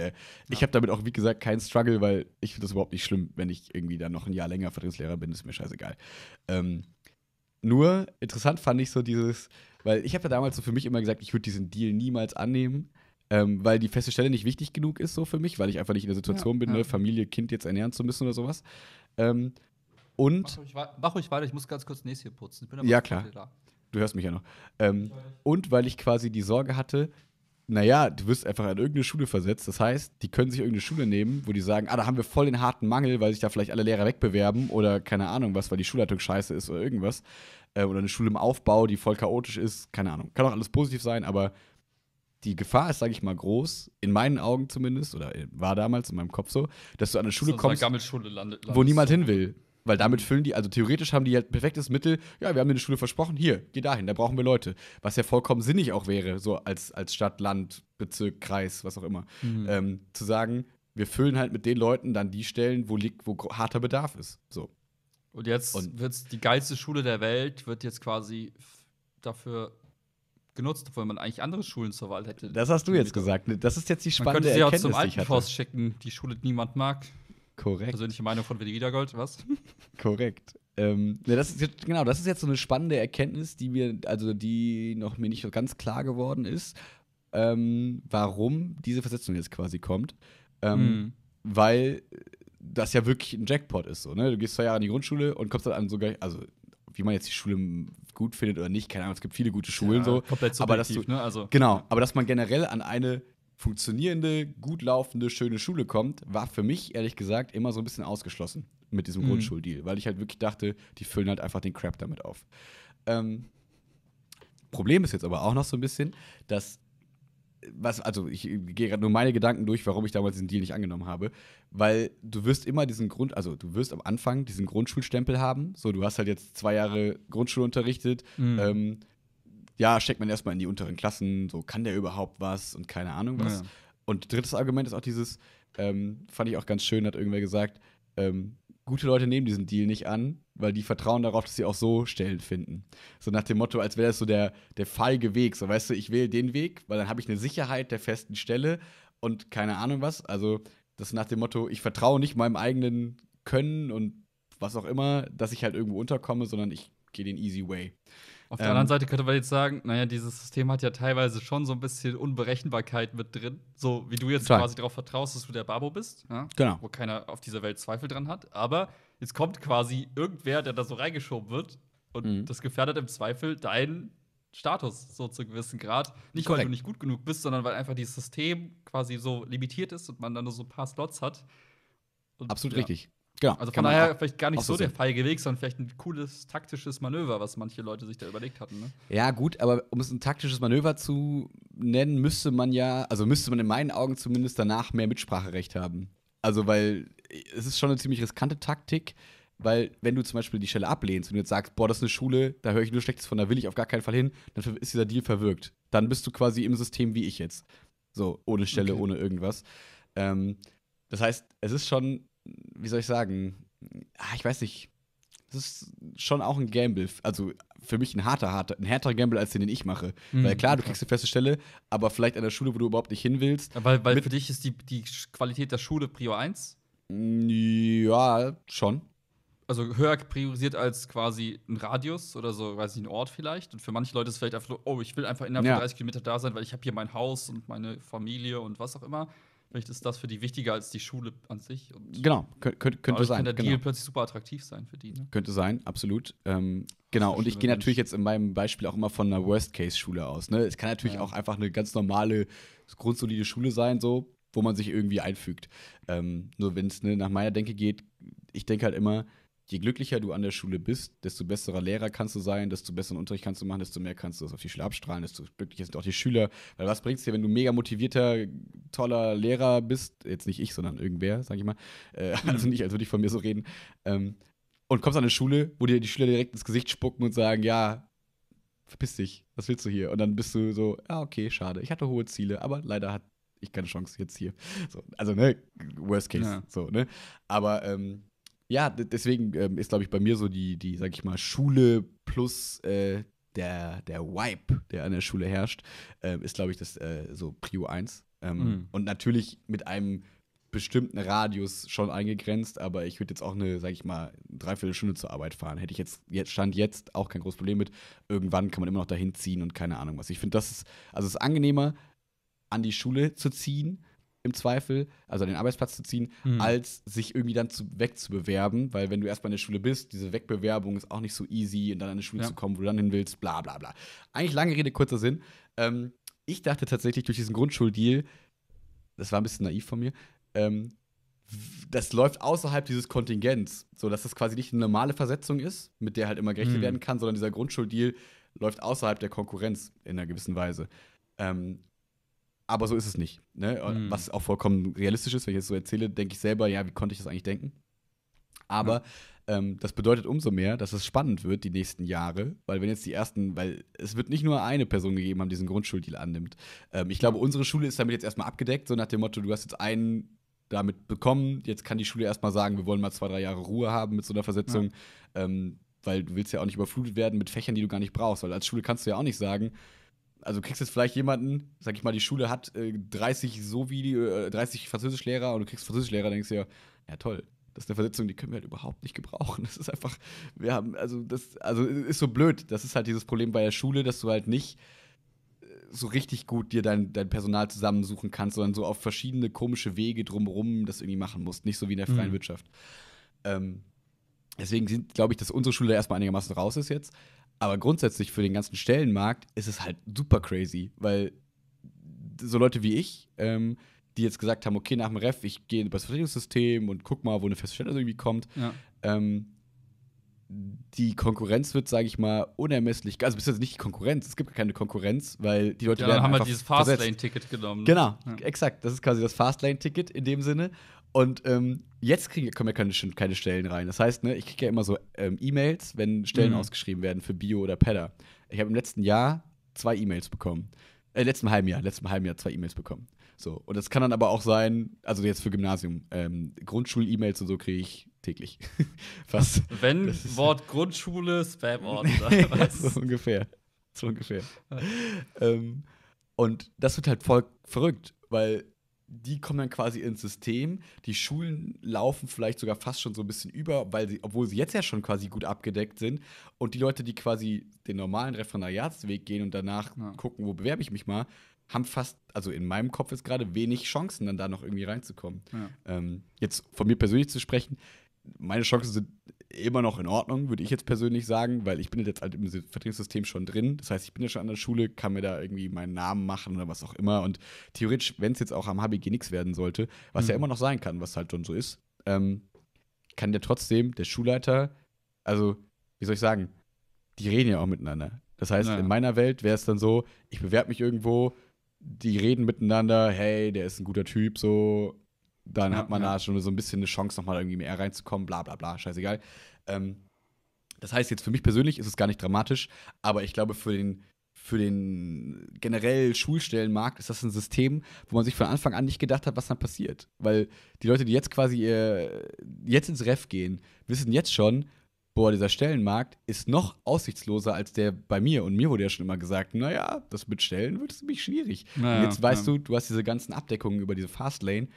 ich habe damit auch, wie gesagt, keinen Struggle, weil ich finde das überhaupt nicht schlimm, wenn ich irgendwie dann noch ein Jahr länger Vertretungslehrer bin, ist mir scheißegal. Nur interessant fand ich so dieses, weil ich habe ja damals so für mich immer gesagt, ich würde diesen Deal niemals annehmen, weil die feste Stelle nicht wichtig genug ist so für mich, weil ich einfach nicht in der Situation bin, eine Familie, Kind jetzt ernähren zu müssen oder sowas. Und mach ruhig weiter, ich muss ganz kurz Näschen putzen. Ich bin aber klar. Du hörst mich ja noch. Und weil ich quasi die Sorge hatte, naja, du wirst einfach an irgendeine Schule versetzt. Das heißt, die können sich irgendeine Schule nehmen, wo die sagen, da haben wir voll den harten Mangel, weil sich da vielleicht alle Lehrer wegbewerben oder keine Ahnung was, weil die Schulleitung scheiße ist oder irgendwas. Oder eine Schule im Aufbau, die voll chaotisch ist. Keine Ahnung. Kann auch alles positiv sein, aber die Gefahr ist, sage ich mal, groß, in meinen Augen zumindest, oder war damals in meinem Kopf so, dass du an eine Schule kommst, wo niemand hin will. Weil damit füllen die, also theoretisch haben die halt perfektes Mittel, ja, wir haben dir eine Schule versprochen, hier, geh dahin, da brauchen wir Leute. Was ja vollkommen sinnig auch wäre, so als Stadt, Land, Bezirk, Kreis, was auch immer. Mhm. Zu sagen, wir füllen halt mit den Leuten dann die Stellen, wo harter Bedarf ist. So. Und jetzt wird die geilste Schule der Welt, wird jetzt quasi dafür genutzt, obwohl man eigentlich andere Schulen zur Wahl hätte. Das hast du jetzt gesagt. Das ist jetzt die spannende Erkenntnis, die ich hatte. Man könnte sie auch zum Altenfors schicken, die Schule, die niemand mag. Korrekt. Persönliche Meinung von Wiedergold, was? Korrekt. Das ist jetzt so eine spannende Erkenntnis, die noch mir nicht ganz klar geworden ist, warum diese Versetzung jetzt quasi kommt. Weil das ja wirklich ein Jackpot ist. So, ne? Du gehst 2 Jahre in die Grundschule und kommst dann an sogar, also wie man jetzt die Schule gut findet oder nicht, keine Ahnung, es gibt viele gute Schulen. Ja, so. Komplett subjektiv, aber aber dass man generell an eine funktionierende, gut laufende, schöne Schule kommt, war für mich, ehrlich gesagt, immer so ein bisschen ausgeschlossen mit diesem Grundschuldeal, weil ich halt wirklich dachte, die füllen halt einfach den Crap damit auf. Problem ist jetzt aber auch noch so ein bisschen, dass ich gehe gerade nur meine Gedanken durch, warum ich damals diesen Deal nicht angenommen habe, weil du wirst immer du wirst am Anfang diesen Grundschulstempel haben, so, du hast halt jetzt 2 Jahre Grundschule unterrichtet, ja, steckt man erstmal in die unteren Klassen, so, kann der überhaupt was und keine Ahnung was. Ja. Und drittes Argument ist auch dieses, fand ich auch ganz schön, hat irgendwer gesagt, gute Leute nehmen diesen Deal nicht an, weil die vertrauen darauf, dass sie auch so Stellen finden. So nach dem Motto, als wäre das so der feige Weg. So, weißt du, ich wähle den Weg, weil dann habe ich eine Sicherheit der festen Stelle und keine Ahnung was. Also das nach dem Motto, ich vertraue nicht meinem eigenen Können und was auch immer, dass ich halt irgendwo unterkomme, sondern ich gehe den easy way. Auf der anderen Seite könnte man jetzt sagen, naja, dieses System hat ja teilweise schon so ein bisschen Unberechenbarkeit mit drin. So wie du jetzt quasi darauf vertraust, dass du der Babo bist. Ja? Genau. Wo keiner auf dieser Welt Zweifel dran hat. Aber jetzt kommt quasi irgendwer, der da so reingeschoben wird. Und das gefährdet im Zweifel deinen Status so zu gewissem Grad. Nicht, weil du nicht gut genug bist, sondern weil einfach dieses System quasi so limitiert ist und man dann nur so ein paar Slots hat. Und, absolut richtig. Genau, also von daher vielleicht gar nicht so der feige Weg, sondern vielleicht ein cooles taktisches Manöver, was manche Leute sich da überlegt hatten. Ne? Ja gut, aber um es ein taktisches Manöver zu nennen, müsste man in meinen Augen zumindest danach mehr Mitspracherecht haben. Also weil es ist schon eine ziemlich riskante Taktik, weil wenn du zum Beispiel die Stelle ablehnst und jetzt sagst, boah, das ist eine Schule, da höre ich nur Schlechtes von, da will ich auf gar keinen Fall hin, dann ist dieser Deal verwirkt. Dann bist du quasi im System wie ich jetzt. So, ohne Stelle, ohne irgendwas. Das heißt, es ist schon wie soll ich sagen? Ich weiß nicht. Das ist schon auch ein Gamble. Also für mich ein härterer Gamble als den ich mache. Weil klar, du kriegst eine feste Stelle, aber vielleicht an der Schule, wo du überhaupt nicht hin willst. Weil für dich ist die Qualität der Schule Prior 1? Ja, schon. Also höher priorisiert als quasi ein Radius oder so, weiß ich, ein Ort vielleicht. Und für manche Leute ist es vielleicht einfach so, oh, ich will einfach innerhalb von 30 Kilometer da sein, weil ich habe hier mein Haus und meine Familie und was auch immer. Vielleicht ist das für die wichtiger als die Schule an sich. Und genau, könnte sein. Kann der Deal plötzlich super attraktiv sein für die. Ne? Könnte sein, absolut. Genau, und ich gehe natürlich jetzt in meinem Beispiel auch immer von einer Worst-Case-Schule aus. Ne? Es kann natürlich auch einfach eine ganz normale, grundsolide Schule sein, so, wo man sich irgendwie einfügt. Nur wenn es nach meiner Denke geht, ich denke halt immer, je glücklicher du an der Schule bist, desto besserer Lehrer kannst du sein, desto besseren Unterricht kannst du machen, desto mehr kannst du das auf die Schüler abstrahlen, desto glücklicher sind auch die Schüler. Weil was bringt's dir, wenn du mega motivierter, toller Lehrer bist? Jetzt nicht ich, sondern irgendwer, sag ich mal. Also nicht, als würde ich von mir so reden. Und kommst an eine Schule, wo dir die Schüler direkt ins Gesicht spucken und sagen, ja, verpiss dich, was willst du hier? Und dann bist du so, ja, okay, schade, ich hatte hohe Ziele, aber leider hatte ich keine Chance jetzt hier. So, also, ne, worst case. Ja. So, ne? Aber, ja, deswegen ist, glaube ich, bei mir so die, sag ich mal, Schule plus der Vibe, der an der Schule herrscht, ist, glaube ich, das so Prio 1. Und natürlich mit einem bestimmten Radius schon eingegrenzt, aber ich würde jetzt auch eine, sag ich mal, 3/4 Stunde zur Arbeit fahren. Hätte ich jetzt auch kein großes Problem mit. Irgendwann kann man immer noch dahin ziehen und keine Ahnung was. Ich finde, es ist angenehmer, an die Schule zu ziehen, im Zweifel, also an den Arbeitsplatz zu ziehen, als sich irgendwie dann wegzubewerben, weil wenn du erstmal in der Schule bist, diese Wegbewerbung ist auch nicht so easy und dann an eine Schule zu kommen, wo du dann hin willst, bla bla bla. Eigentlich lange Rede, kurzer Sinn. Ich dachte tatsächlich durch diesen Grundschuldeal, das war ein bisschen naiv von mir, das läuft außerhalb dieses Kontingents, so dass das quasi nicht eine normale Versetzung ist, mit der halt immer gerechnet werden kann, sondern dieser Grundschuldeal läuft außerhalb der Konkurrenz in einer gewissen Weise. Aber so ist es nicht. Ne? Was auch vollkommen realistisch ist, wenn ich jetzt so erzähle, denke ich selber, ja, wie konnte ich das eigentlich denken? Aber das bedeutet umso mehr, dass es spannend wird die nächsten Jahre, weil wenn jetzt die ersten, weil es wird nicht nur eine Person gegeben haben, die diesen Grundschuldeal annimmt. Ich glaube, unsere Schule ist damit jetzt erstmal abgedeckt, so nach dem Motto, du hast jetzt einen damit bekommen, jetzt kann die Schule erstmal sagen, wir wollen mal 2-3 Jahre Ruhe haben mit so einer Versetzung, ja. Weil du willst ja auch nicht überflutet werden mit Fächern, die du gar nicht brauchst, weil als Schule kannst du ja auch nicht sagen, also du kriegst jetzt vielleicht jemanden, sag ich mal, die Schule hat 30 Französischlehrer und du kriegst Französischlehrer, denkst du ja, ja toll, das ist eine Versetzung, die können wir halt überhaupt nicht gebrauchen. Das ist einfach, wir haben, also das, also ist so blöd, das ist halt dieses Problem bei der Schule, dass du halt nicht so richtig gut dir dein Personal zusammensuchen kannst, sondern so auf verschiedene komische Wege drumherum das irgendwie machen musst, nicht so wie in der freien Wirtschaft. Deswegen glaube ich, dass unsere Schule da erstmal einigermaßen raus ist jetzt. Aber grundsätzlich für den ganzen Stellenmarkt ist es halt super crazy, weil so Leute wie ich, die jetzt gesagt haben, okay, nach dem Ref, ich gehe über das Vertretungssystem und guck mal, wo eine Feststellung irgendwie kommt. Ja. Die Konkurrenz wird, sage ich mal, unermesslich. Also bist du jetzt nicht die Konkurrenz, es gibt keine Konkurrenz, weil die Leute. Ja, dann haben wir dieses Fastlane-Ticket genommen. Genau, ja. Exakt. Das ist quasi das Fastlane-Ticket in dem Sinne. Und jetzt kommen ja keine Stellen rein. Das heißt, ne, ich kriege ja immer so E-Mails, wenn Stellen ausgeschrieben werden für Bio oder Pedder. Ich habe im letzten Jahr 2 E-Mails bekommen. Letzten halben Jahr 2 E-Mails bekommen. So. Und das kann dann aber auch sein, also jetzt für Gymnasium, Grundschul-E-Mails und so kriege ich täglich. Fast. Wenn das Wort Grundschule, Spam-Wort. So ungefähr. Ja. Und das wird halt voll verrückt, weil die kommen dann quasi ins System. Die Schulen laufen vielleicht sogar fast schon so ein bisschen über, weil sie, obwohl sie jetzt ja schon quasi gut abgedeckt sind. Und die Leute, die quasi den normalen Referendariatsweg gehen und danach gucken, wo bewerbe ich mich mal, haben fast, also in meinem Kopf ist gerade wenig Chancen, dann da noch irgendwie reinzukommen. Ja. Jetzt von mir persönlich zu sprechen, meine Chancen sind immer noch in Ordnung, würde ich jetzt persönlich sagen, weil ich bin jetzt halt im Vertretungssystem schon drin. Das heißt, ich bin ja schon an der Schule, kann mir da irgendwie meinen Namen machen oder was auch immer. Und theoretisch, wenn es jetzt auch am HBG nichts werden sollte, was ja immer noch sein kann, was halt schon so ist, kann der trotzdem, der Schulleiter, also, wie soll ich sagen, die reden ja auch miteinander. Das heißt, in meiner Welt wäre es dann so, ich bewerbe mich irgendwo, die reden miteinander, hey, der ist ein guter Typ, so, dann hat man da schon so ein bisschen eine Chance, nochmal irgendwie mehr reinzukommen, bla bla bla, scheißegal. Das heißt jetzt, für mich persönlich ist es gar nicht dramatisch, aber ich glaube, für den generell Schulstellenmarkt ist das ein System, wo man sich von Anfang an nicht gedacht hat, was dann passiert. Weil die Leute, die jetzt quasi jetzt ins Ref gehen, wissen jetzt schon, boah, dieser Stellenmarkt ist noch aussichtsloser als der bei mir. Und mir wurde ja schon immer gesagt, naja, das mit Stellen wird ziemlich schwierig. Naja, und jetzt weißt du hast diese ganzen Abdeckungen über diese Fastlane.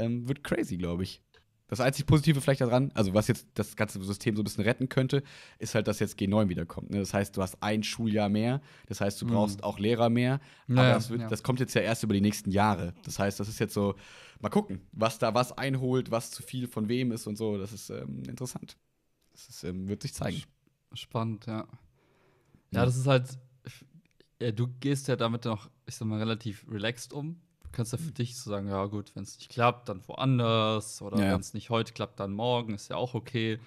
Wird crazy, glaube ich. Das einzig Positive vielleicht daran, also was jetzt das ganze System so ein bisschen retten könnte, ist halt, dass jetzt G9 wiederkommt. Ne? Das heißt, du hast ein Schuljahr mehr, das heißt, du brauchst auch Lehrer mehr. Naja, aber das kommt jetzt ja erst über die nächsten Jahre. Das heißt, das ist jetzt so, mal gucken, was da was einholt, was zu viel von wem ist und so. Das ist interessant. Das ist, wird sich zeigen. Spannend, ja. Ja, das ist halt, du gehst ja damit noch, ich sag mal, relativ relaxed um. Du kannst ja für dich so sagen, ja gut, wenn es nicht klappt, dann woanders. Oder wenn es nicht heute klappt, dann morgen. Ist ja auch okay.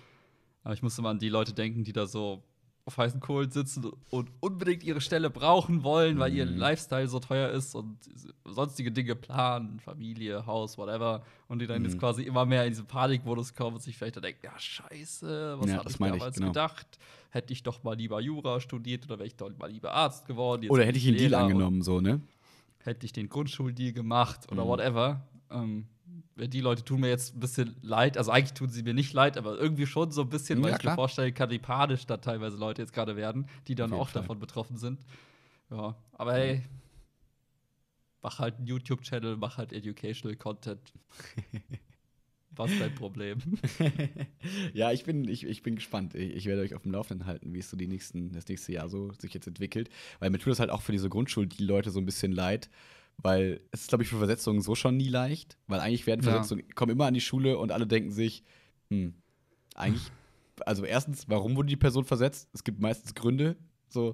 Aber ich muss immer an die Leute denken, die da so auf heißen Kohlen sitzen und unbedingt ihre Stelle brauchen wollen, weil ihr Lifestyle so teuer ist und sonstige Dinge planen, Familie, Haus, whatever. Und die dann jetzt quasi immer mehr in diesen Panikmodus kommen und sich vielleicht dann denken, ja scheiße, was hab ich damals gedacht? Hätte ich doch mal lieber Jura studiert oder wäre ich doch mal lieber Arzt geworden. Jetzt oder hätte ich den Deal angenommen, so, ne? Hätte ich den Grundschuldeal gemacht oder whatever. Die Leute tun mir jetzt ein bisschen leid. Also eigentlich tun sie mir nicht leid, aber irgendwie schon so ein bisschen, weil ich mir vorstellen kann, wie panisch da teilweise Leute jetzt gerade werden, die dann auch davon betroffen sind. Ja, aber hey, mach halt einen YouTube-Channel, mach halt Educational Content. Was ist dein Problem? Ja, ich bin gespannt. Ich werde euch auf dem Laufenden halten, wie es so das nächste Jahr so sich jetzt entwickelt. Weil mir tut das halt auch für diese Grundschule die Leute so ein bisschen leid. Weil es ist, glaube ich, für Versetzungen so schon nie leicht. Weil eigentlich werden Versetzungen, kommen immer an die Schule und alle denken sich, eigentlich, also erstens, warum wurde die Person versetzt? Es gibt meistens Gründe. So,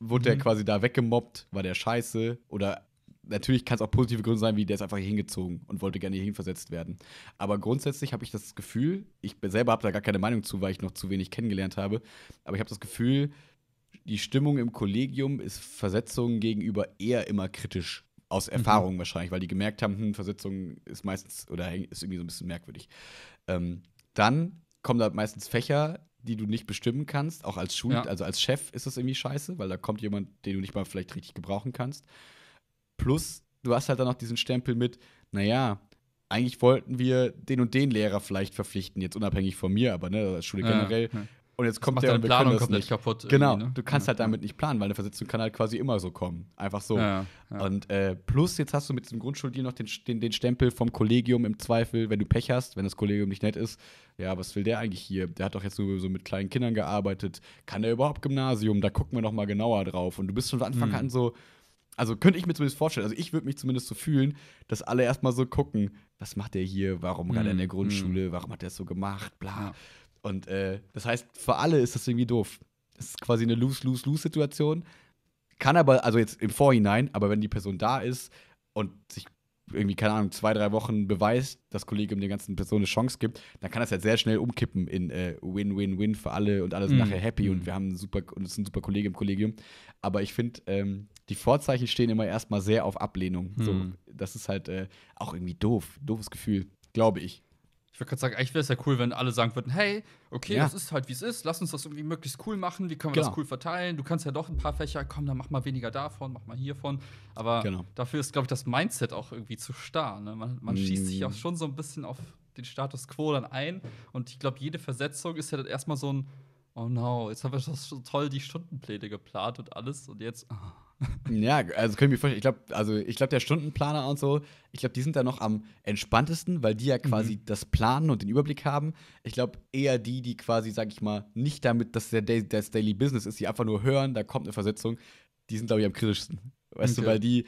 wurde der quasi da weggemobbt? War der scheiße? Oder natürlich kann es auch positive Gründe sein, wie der ist einfach hier hingezogen und wollte gerne hierhin versetzt werden. Aber grundsätzlich habe ich das Gefühl, ich selber habe da gar keine Meinung zu, weil ich noch zu wenig kennengelernt habe, aber ich habe das Gefühl, die Stimmung im Kollegium ist Versetzungen gegenüber eher immer kritisch. Aus Erfahrung wahrscheinlich, weil die gemerkt haben, Versetzung ist meistens, oder ist irgendwie so ein bisschen merkwürdig. Dann kommen da meistens Fächer, die du nicht bestimmen kannst. Auch als Schul, also als Chef ist das irgendwie scheiße, weil da kommt jemand, den du nicht mal vielleicht richtig gebrauchen kannst. Plus, du hast halt dann noch diesen Stempel mit, naja, eigentlich wollten wir den und den Lehrer vielleicht verpflichten, jetzt unabhängig von mir, aber ne, als Schule generell. Ja. Und jetzt kommt der und wir können das nicht. Kaputt, genau, ne? Du kannst halt damit nicht planen, weil eine Versetzung kann halt quasi immer so kommen. Einfach so. Ja. Und plus, jetzt hast du mit diesem Grundschuldeal noch den Stempel vom Kollegium im Zweifel, wenn du Pech hast, wenn das Kollegium nicht nett ist. Ja, was will der eigentlich hier? Der hat doch jetzt nur so mit kleinen Kindern gearbeitet. Kann der überhaupt Gymnasium? Da gucken wir noch mal genauer drauf. Und du bist schon von Anfang an so, also könnte ich mir zumindest vorstellen, also ich würde mich zumindest so fühlen, dass alle erstmal so gucken, was macht der hier? Warum gerade in der Grundschule? Warum hat der es so gemacht? Bla. Ja. Und das heißt, für alle ist das irgendwie doof. Das ist quasi eine Lose-Lose-Lose-Situation. Kann aber, also jetzt im Vorhinein, aber wenn die Person da ist und sich irgendwie, keine Ahnung, 2-3 Wochen beweist, dass Kollegium der ganzen Person eine Chance gibt, dann kann das halt sehr schnell umkippen in Win-Win-Win für alle und alle sind nachher happy und wir haben es ist ein super Kollege im Kollegium. Aber ich finde, die Vorzeichen stehen immer erstmal sehr auf Ablehnung. So, das ist halt auch irgendwie doof. Doofes Gefühl, glaube ich. Ich würde gerade sagen, eigentlich wäre es ja cool, wenn alle sagen würden, hey, okay, das ist halt, wie es ist, lass uns das irgendwie möglichst cool machen, wie können wir das cool verteilen, du kannst ja doch ein paar Fächer, komm, dann mach mal weniger davon, mach mal hiervon, aber dafür ist, glaube ich, das Mindset auch irgendwie zu starr, ne? Man schießt sich auch schon so ein bisschen auf den Status Quo dann ein und ich glaube, jede Versetzung ist ja dann erstmal so ein, oh no, jetzt haben wir so toll die Stundenpläne geplant und alles und jetzt Ja, also können wir vorstellen, ich glaube, der Stundenplaner und so, ich glaube, die sind da noch am entspanntesten, weil die ja quasi das Planen und den Überblick haben. Ich glaube, eher die quasi, sag ich mal, nicht damit, dass das Daily Business ist, die einfach nur hören, da kommt eine Versetzung, die sind, glaube ich, am kritischsten. Weißt du, weil die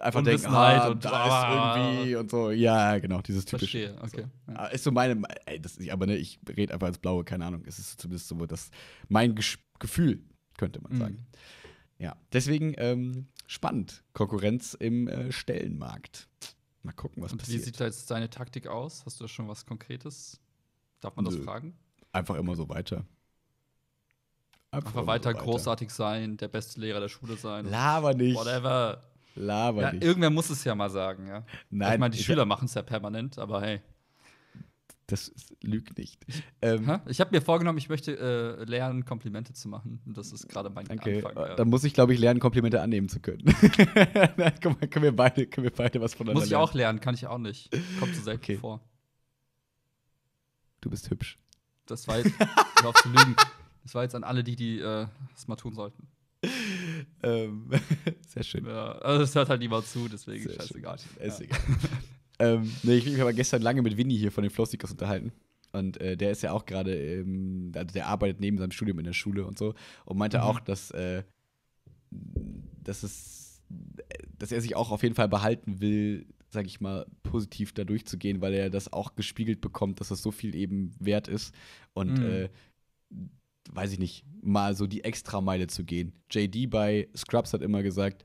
einfach denken, und da ist irgendwie und so. Ja, genau, dieses typische. Verstehe, okay. So. Ist so meine, aber ne, ich rede einfach als Blaue, keine Ahnung, es ist zumindest so, dass mein Gefühl, könnte man sagen. Ja, deswegen spannend. Konkurrenz im Stellenmarkt. Mal gucken, was passiert. Wie sieht da jetzt deine Taktik aus? Hast du da schon was Konkretes? Darf man das fragen? Einfach immer so weiter. Einfach weiter so großartig sein, der beste Lehrer der Schule sein. Laber nicht. Whatever. Laber nicht. Irgendwer muss es ja mal sagen, ja? Nein, ich meine, die Schüler machen es ja permanent, aber hey. Das lügt nicht. Ich habe mir vorgenommen, ich möchte lernen, Komplimente zu machen. Und das ist gerade mein Anfang. Dann muss ich, glaube ich, lernen, Komplimente annehmen zu können. Guck mal, können wir beide was voneinander lernen. Muss ich auch lernen, kann ich auch nicht. Kommt so selten vor. Du bist hübsch. Das war jetzt, auf zu lügen. Das war jetzt an alle, die das mal tun sollten. Sehr schön. Ja, also das hört halt niemand zu, deswegen ist scheißegal. Ist egal. Nee, ich habe gestern lange mit Vinny hier von den Flowseekers unterhalten. Und der ist ja auch gerade, also der arbeitet neben seinem Studium in der Schule und so. Und meinte auch, dass er sich auch auf jeden Fall behalten will, sag ich mal, positiv da durchzugehen, weil er das auch gespiegelt bekommt, dass das so viel eben wert ist. Und weiß ich nicht, mal so die Extrameile zu gehen. JD bei Scrubs hat immer gesagt,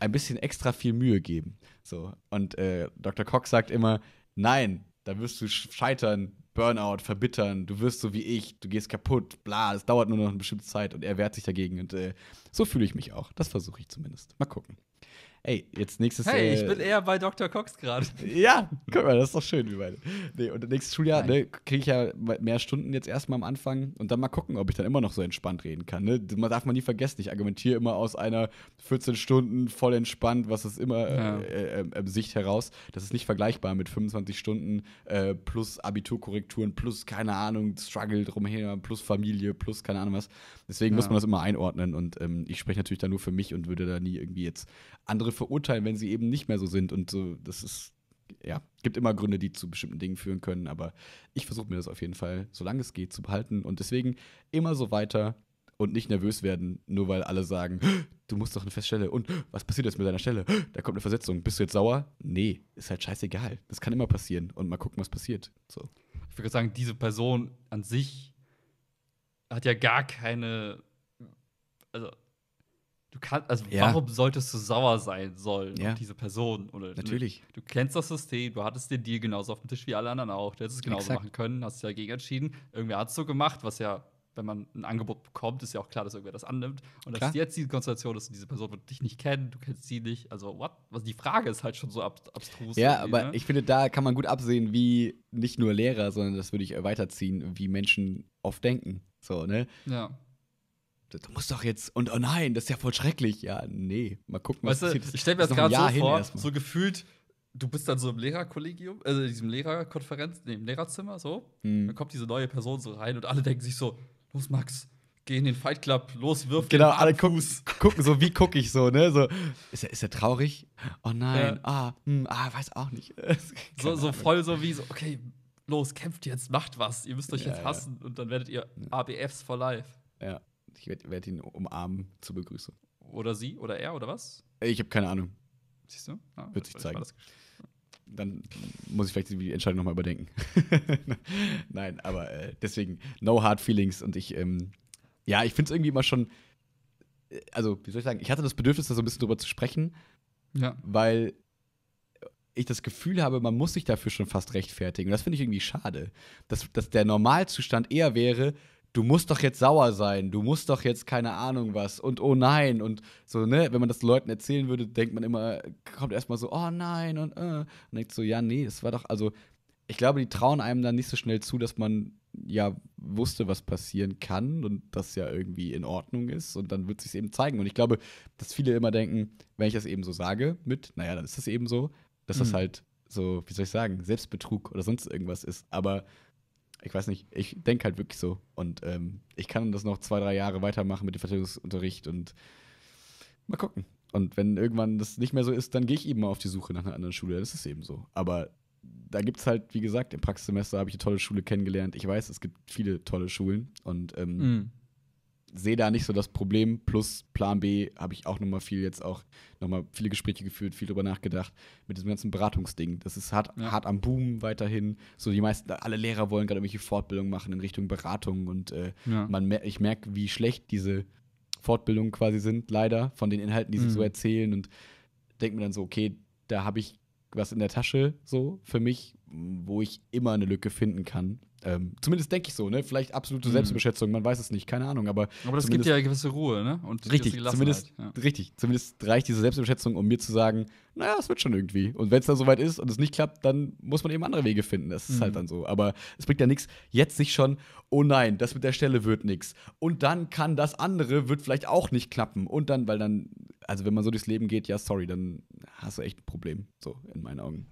ein bisschen extra viel Mühe geben. So. Und Dr. Cox sagt immer, nein, da wirst du scheitern, Burnout, verbittern, du wirst so wie ich, du gehst kaputt, bla, es dauert nur noch eine bestimmte Zeit und er wehrt sich dagegen. Und so fühle ich mich auch. Das versuche ich zumindest. Mal gucken. Ey, jetzt nächstes Jahr. Hey, ich bin eher bei Dr. Cox gerade. Ja, guck mal, das ist doch schön, wir beide. Nee, und nächstes Schuljahr kriege ich ja mehr Stunden jetzt erstmal am Anfang und dann mal gucken, ob ich dann immer noch so entspannt reden kann. Ne? Man darf man nie vergessen, ich argumentiere immer aus einer 14 Stunden voll entspannt, was ist immer Sicht heraus. Das ist nicht vergleichbar mit 25 Stunden plus Abiturkorrekturen, plus, keine Ahnung, Struggle drumher, plus Familie, plus keine Ahnung was. Deswegen muss man das immer einordnen und ich spreche natürlich da nur für mich und würde da nie irgendwie jetzt andere verurteilen, wenn sie eben nicht mehr so sind. Und so, das ist, ja, gibt immer Gründe, die zu bestimmten Dingen führen können. Aber ich versuche mir das auf jeden Fall, solange es geht, zu behalten. Und deswegen immer so weiter und nicht nervös werden, nur weil alle sagen, du musst doch eine Feststelle. Und was passiert jetzt mit deiner Stelle? Da kommt eine Versetzung. Bist du jetzt sauer? Nee, ist halt scheißegal. Das kann immer passieren. Und mal gucken, was passiert. So. Ich würde sagen, diese Person an sich hat ja gar keine, also warum solltest du sauer sein sollen auf diese Person? Oder, natürlich. Du kennst das System, du hattest den Deal genauso auf dem Tisch wie alle anderen auch. Du hättest es genauso machen können, hast dich dagegen entschieden. Irgendwer hat es so gemacht, was ja wenn man ein Angebot bekommt, ist ja auch klar, dass irgendwer das annimmt. Und dass jetzt die Konstellation ist, diese Person wird dich nicht kennen, du kennst sie nicht. Also, what? Also die Frage ist halt schon so abstrus. Ja, aber ne? Ich finde, da kann man gut absehen, wie nicht nur Lehrer, sondern das würde ich weiterziehen, wie Menschen oft denken. So, ne? Ja. Du musst doch jetzt, und oh nein, das ist ja voll schrecklich. Ja, nee, mal gucken, was passiert. Ich stelle mir das gerade so vor, so gefühlt, du bist dann so im Lehrerkollegium, also in diesem Lehrerkonferenz, nee, im Lehrerzimmer, so. Dann kommt diese neue Person so rein und alle denken sich so, los Max, geh in den Fight Club, los, wirf den. Genau, alle gucken so, wie gucke ich so, ne? So, ist er traurig? Oh nein, weiß auch nicht. so voll so wie so, okay, los, kämpft jetzt, macht was, ihr müsst euch jetzt hassen und dann werdet ihr ABFs for life. Ja. Ich werde ihn umarmen zur Begrüßung. Oder sie, oder er, oder was? Ich habe keine Ahnung. Siehst du? Ah, wird sich zeigen. Dann muss ich vielleicht die Entscheidung nochmal überdenken. Nein, aber deswegen, no hard feelings. Und ich, ich finde es irgendwie immer schon, also, wie soll ich sagen, ich hatte das Bedürfnis, da so ein bisschen drüber zu sprechen, weil ich das Gefühl habe, man muss sich dafür schon fast rechtfertigen. Und das finde ich irgendwie schade, dass der Normalzustand eher wäre, du musst doch jetzt sauer sein, du musst doch jetzt keine Ahnung was und oh nein und so, ne, wenn man das Leuten erzählen würde, denkt man immer, kommt erstmal so, oh nein und denkt so, ja, nee, das war doch, also ich glaube, die trauen einem dann nicht so schnell zu, dass man ja wusste, was passieren kann und das ja irgendwie in Ordnung ist und dann wird sich's eben zeigen und ich glaube, dass viele immer denken, wenn ich das eben so sage mit, naja, dann ist das eben so, dass das halt so, wie soll ich sagen, Selbstbetrug oder sonst irgendwas ist, aber ich weiß nicht, ich denke halt wirklich so. Und ich kann das noch 2-3 Jahre weitermachen mit dem Verteidigungsunterricht und mal gucken. Und wenn irgendwann das nicht mehr so ist, dann gehe ich eben mal auf die Suche nach einer anderen Schule. Das ist eben so. Aber da gibt es halt, wie gesagt, im Praxissemester habe ich eine tolle Schule kennengelernt. Ich weiß, es gibt viele tolle Schulen und sehe da nicht so das Problem. Plus Plan B habe ich auch nochmal viel jetzt auch, nochmal viele Gespräche geführt, viel drüber nachgedacht, mit diesem ganzen Beratungsding. Das ist hart am Boom weiterhin. So die meisten, alle Lehrer wollen gerade irgendwelche Fortbildungen machen in Richtung Beratung und ich merke, wie schlecht diese Fortbildungen quasi sind, leider, von den Inhalten, die sie so erzählen und denke mir dann so, okay, da habe ich was in der Tasche so für mich, wo ich immer eine Lücke finden kann. Zumindest denke ich so, ne? Vielleicht absolute Selbstüberschätzung, man weiß es nicht, keine Ahnung. Aber das gibt ja eine gewisse Ruhe, ne? Und richtig, zumindest, zumindest reicht diese Selbstüberschätzung, um mir zu sagen, naja, es wird schon irgendwie. Und wenn es dann soweit ist und es nicht klappt, dann muss man eben andere Wege finden. Das ist halt dann so. Aber es bringt ja nichts, jetzt sich schon, oh nein, das mit der Stelle wird nichts. Und dann kann das andere, wird vielleicht auch nicht klappen. Und dann, weil dann, also wenn man so durchs Leben geht, ja, sorry, dann hast du echt ein Problem. So, in meinen Augen.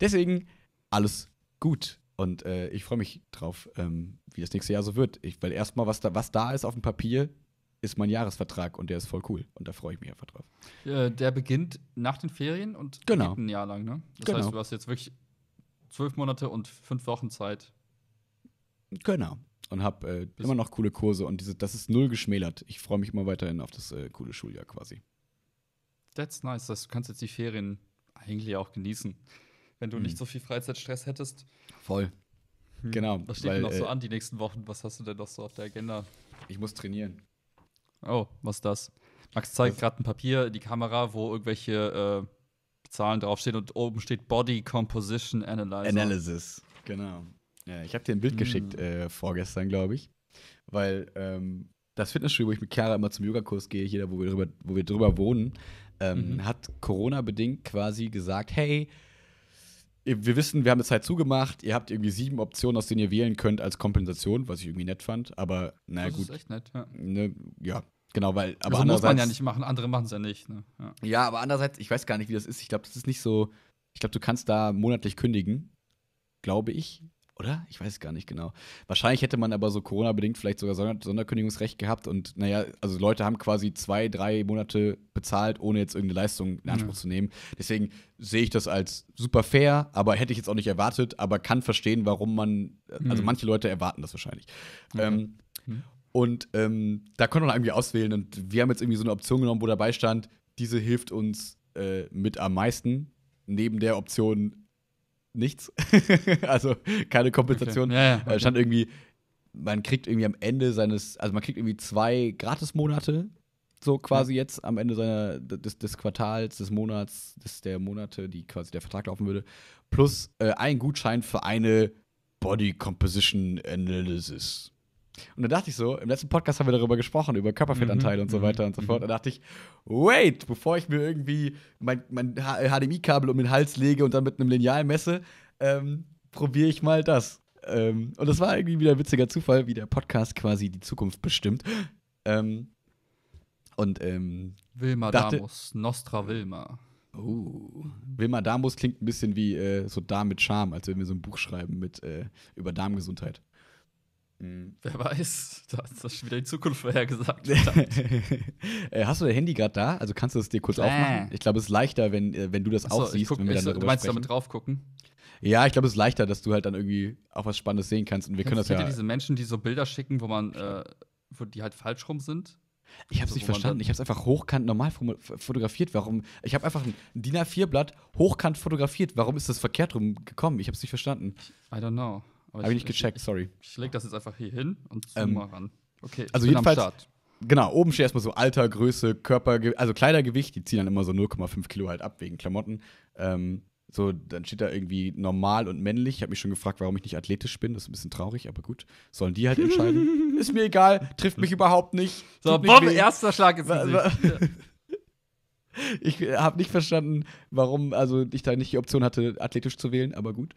Deswegen, alles gut. Und ich freue mich drauf, wie das nächste Jahr so wird. Weil erstmal, was da ist auf dem Papier, ist mein Jahresvertrag und der ist voll cool. Und da freue ich mich einfach drauf. Der beginnt nach den Ferien und geht ein Jahr lang, ne? Das heißt, du hast jetzt wirklich 12 Monate und 5 Wochen Zeit. Genau. Und habe immer noch coole Kurse und das ist null geschmälert. Ich freue mich immer weiterhin auf das coole Schuljahr quasi. That's nice. Du kannst jetzt die Ferien eigentlich auch genießen. Wenn du nicht so viel Freizeitstress hättest. Voll. Genau. Was steht denn noch so an die nächsten Wochen? Was hast du denn noch so auf der Agenda? Ich muss trainieren. Oh, was ist das? Max zeigt gerade ein Papier in die Kamera, wo irgendwelche Zahlen draufstehen und oben steht Body Composition Analyzer. Analysis, genau. Ja, ich habe dir ein Bild geschickt vorgestern, glaube ich. Weil das Fitnessstudio, wo ich mit Chiara immer zum Yogakurs gehe, hier, wo wir drüber wohnen, hat Corona-bedingt quasi gesagt, hey, wir wissen, wir haben jetzt halt zugemacht, ihr habt irgendwie 7 Optionen, aus denen ihr wählen könnt als Kompensation, was ich irgendwie nett fand, aber naja gut. Das ist echt nett, ja. Ne, ja, genau, weil, aber also muss man ja nicht machen, andere machen es ja nicht. Ne? Ja. Ja, aber andererseits, ich weiß gar nicht, wie das ist, ich glaube, das ist nicht so, ich glaube, du kannst da monatlich kündigen, glaube ich, oder? Ich weiß es gar nicht genau. Wahrscheinlich hätte man aber so Corona-bedingt vielleicht sogar Sonderkündigungsrecht gehabt und naja, also Leute haben quasi 2-3 Monate bezahlt, ohne jetzt irgendeine Leistung in Anspruch zu nehmen. Deswegen sehe ich das als super fair, aber hätte ich jetzt auch nicht erwartet, aber kann verstehen, warum man, also manche Leute erwarten das wahrscheinlich. Okay. Und da konnte man irgendwie auswählen und wir haben jetzt irgendwie so eine Option genommen, wo dabei stand, diese hilft uns mit am meisten, neben der Option nichts. Also keine Kompensation. Okay. Ja, okay. Stand irgendwie, man kriegt irgendwie am Ende man kriegt irgendwie 2 Gratismonate, so quasi jetzt am Ende des Quartals, des Monats, der Monate, die quasi der Vertrag laufen würde, plus ein Gutschein für eine Body Composition Analysis. Und da dachte ich so, im letzten Podcast haben wir darüber gesprochen, über Körperfettanteile und so weiter und so fort. Da dachte ich, wait, bevor ich mir irgendwie mein HDMI-Kabel um den Hals lege und dann mit einem Lineal messe, probiere ich mal das. Und das war irgendwie wieder ein witziger Zufall, wie der Podcast quasi die Zukunft bestimmt. Wilma Damus, Nostra Wilma. Oh, Wilma Damus klingt ein bisschen wie so Darm mit Charme, als wenn wir so ein Buch schreiben mit über Darmgesundheit. Wer weiß, da ist das schon wieder die Zukunft vorhergesagt. Hast du dein Handy gerade da? Also kannst du es dir kurz aufmachen? Ich glaube, es ist leichter, wenn du das auch siehst, wenn wir dann darüber sprechen. Du meinst, damit drauf gucken? Ja, ich glaube, es ist leichter, dass du halt dann irgendwie auch was Spannendes sehen kannst. Und wir können das ja. Diese Menschen, die so Bilder schicken, wo die halt falsch rum sind. Ich habe es nicht verstanden. Ich habe es einfach hochkant normal fotografiert. Warum? Ich habe einfach ein DIN A4-Blatt hochkant fotografiert. Warum ist das verkehrt rum gekommen? Ich habe es nicht verstanden. I don't know. Habe ich nicht gecheckt, sorry. Ich leg das jetzt einfach hier hin und zoome mal ran. Okay, also jedenfalls, am Start. Genau, oben steht erstmal so Alter, Größe, Körper, also Kleidergewicht. Die ziehen dann immer so 0,5 Kilo halt ab wegen Klamotten. So, dann steht da irgendwie normal und männlich. Ich habe mich schon gefragt, warum ich nicht athletisch bin. Das ist ein bisschen traurig, aber gut. Sollen die halt entscheiden. Ist mir egal, trifft mich überhaupt nicht. So, Bombe, erster Schlag ins Gesicht. Ich habe nicht verstanden, warum also ich da nicht die Option hatte, athletisch zu wählen, aber gut.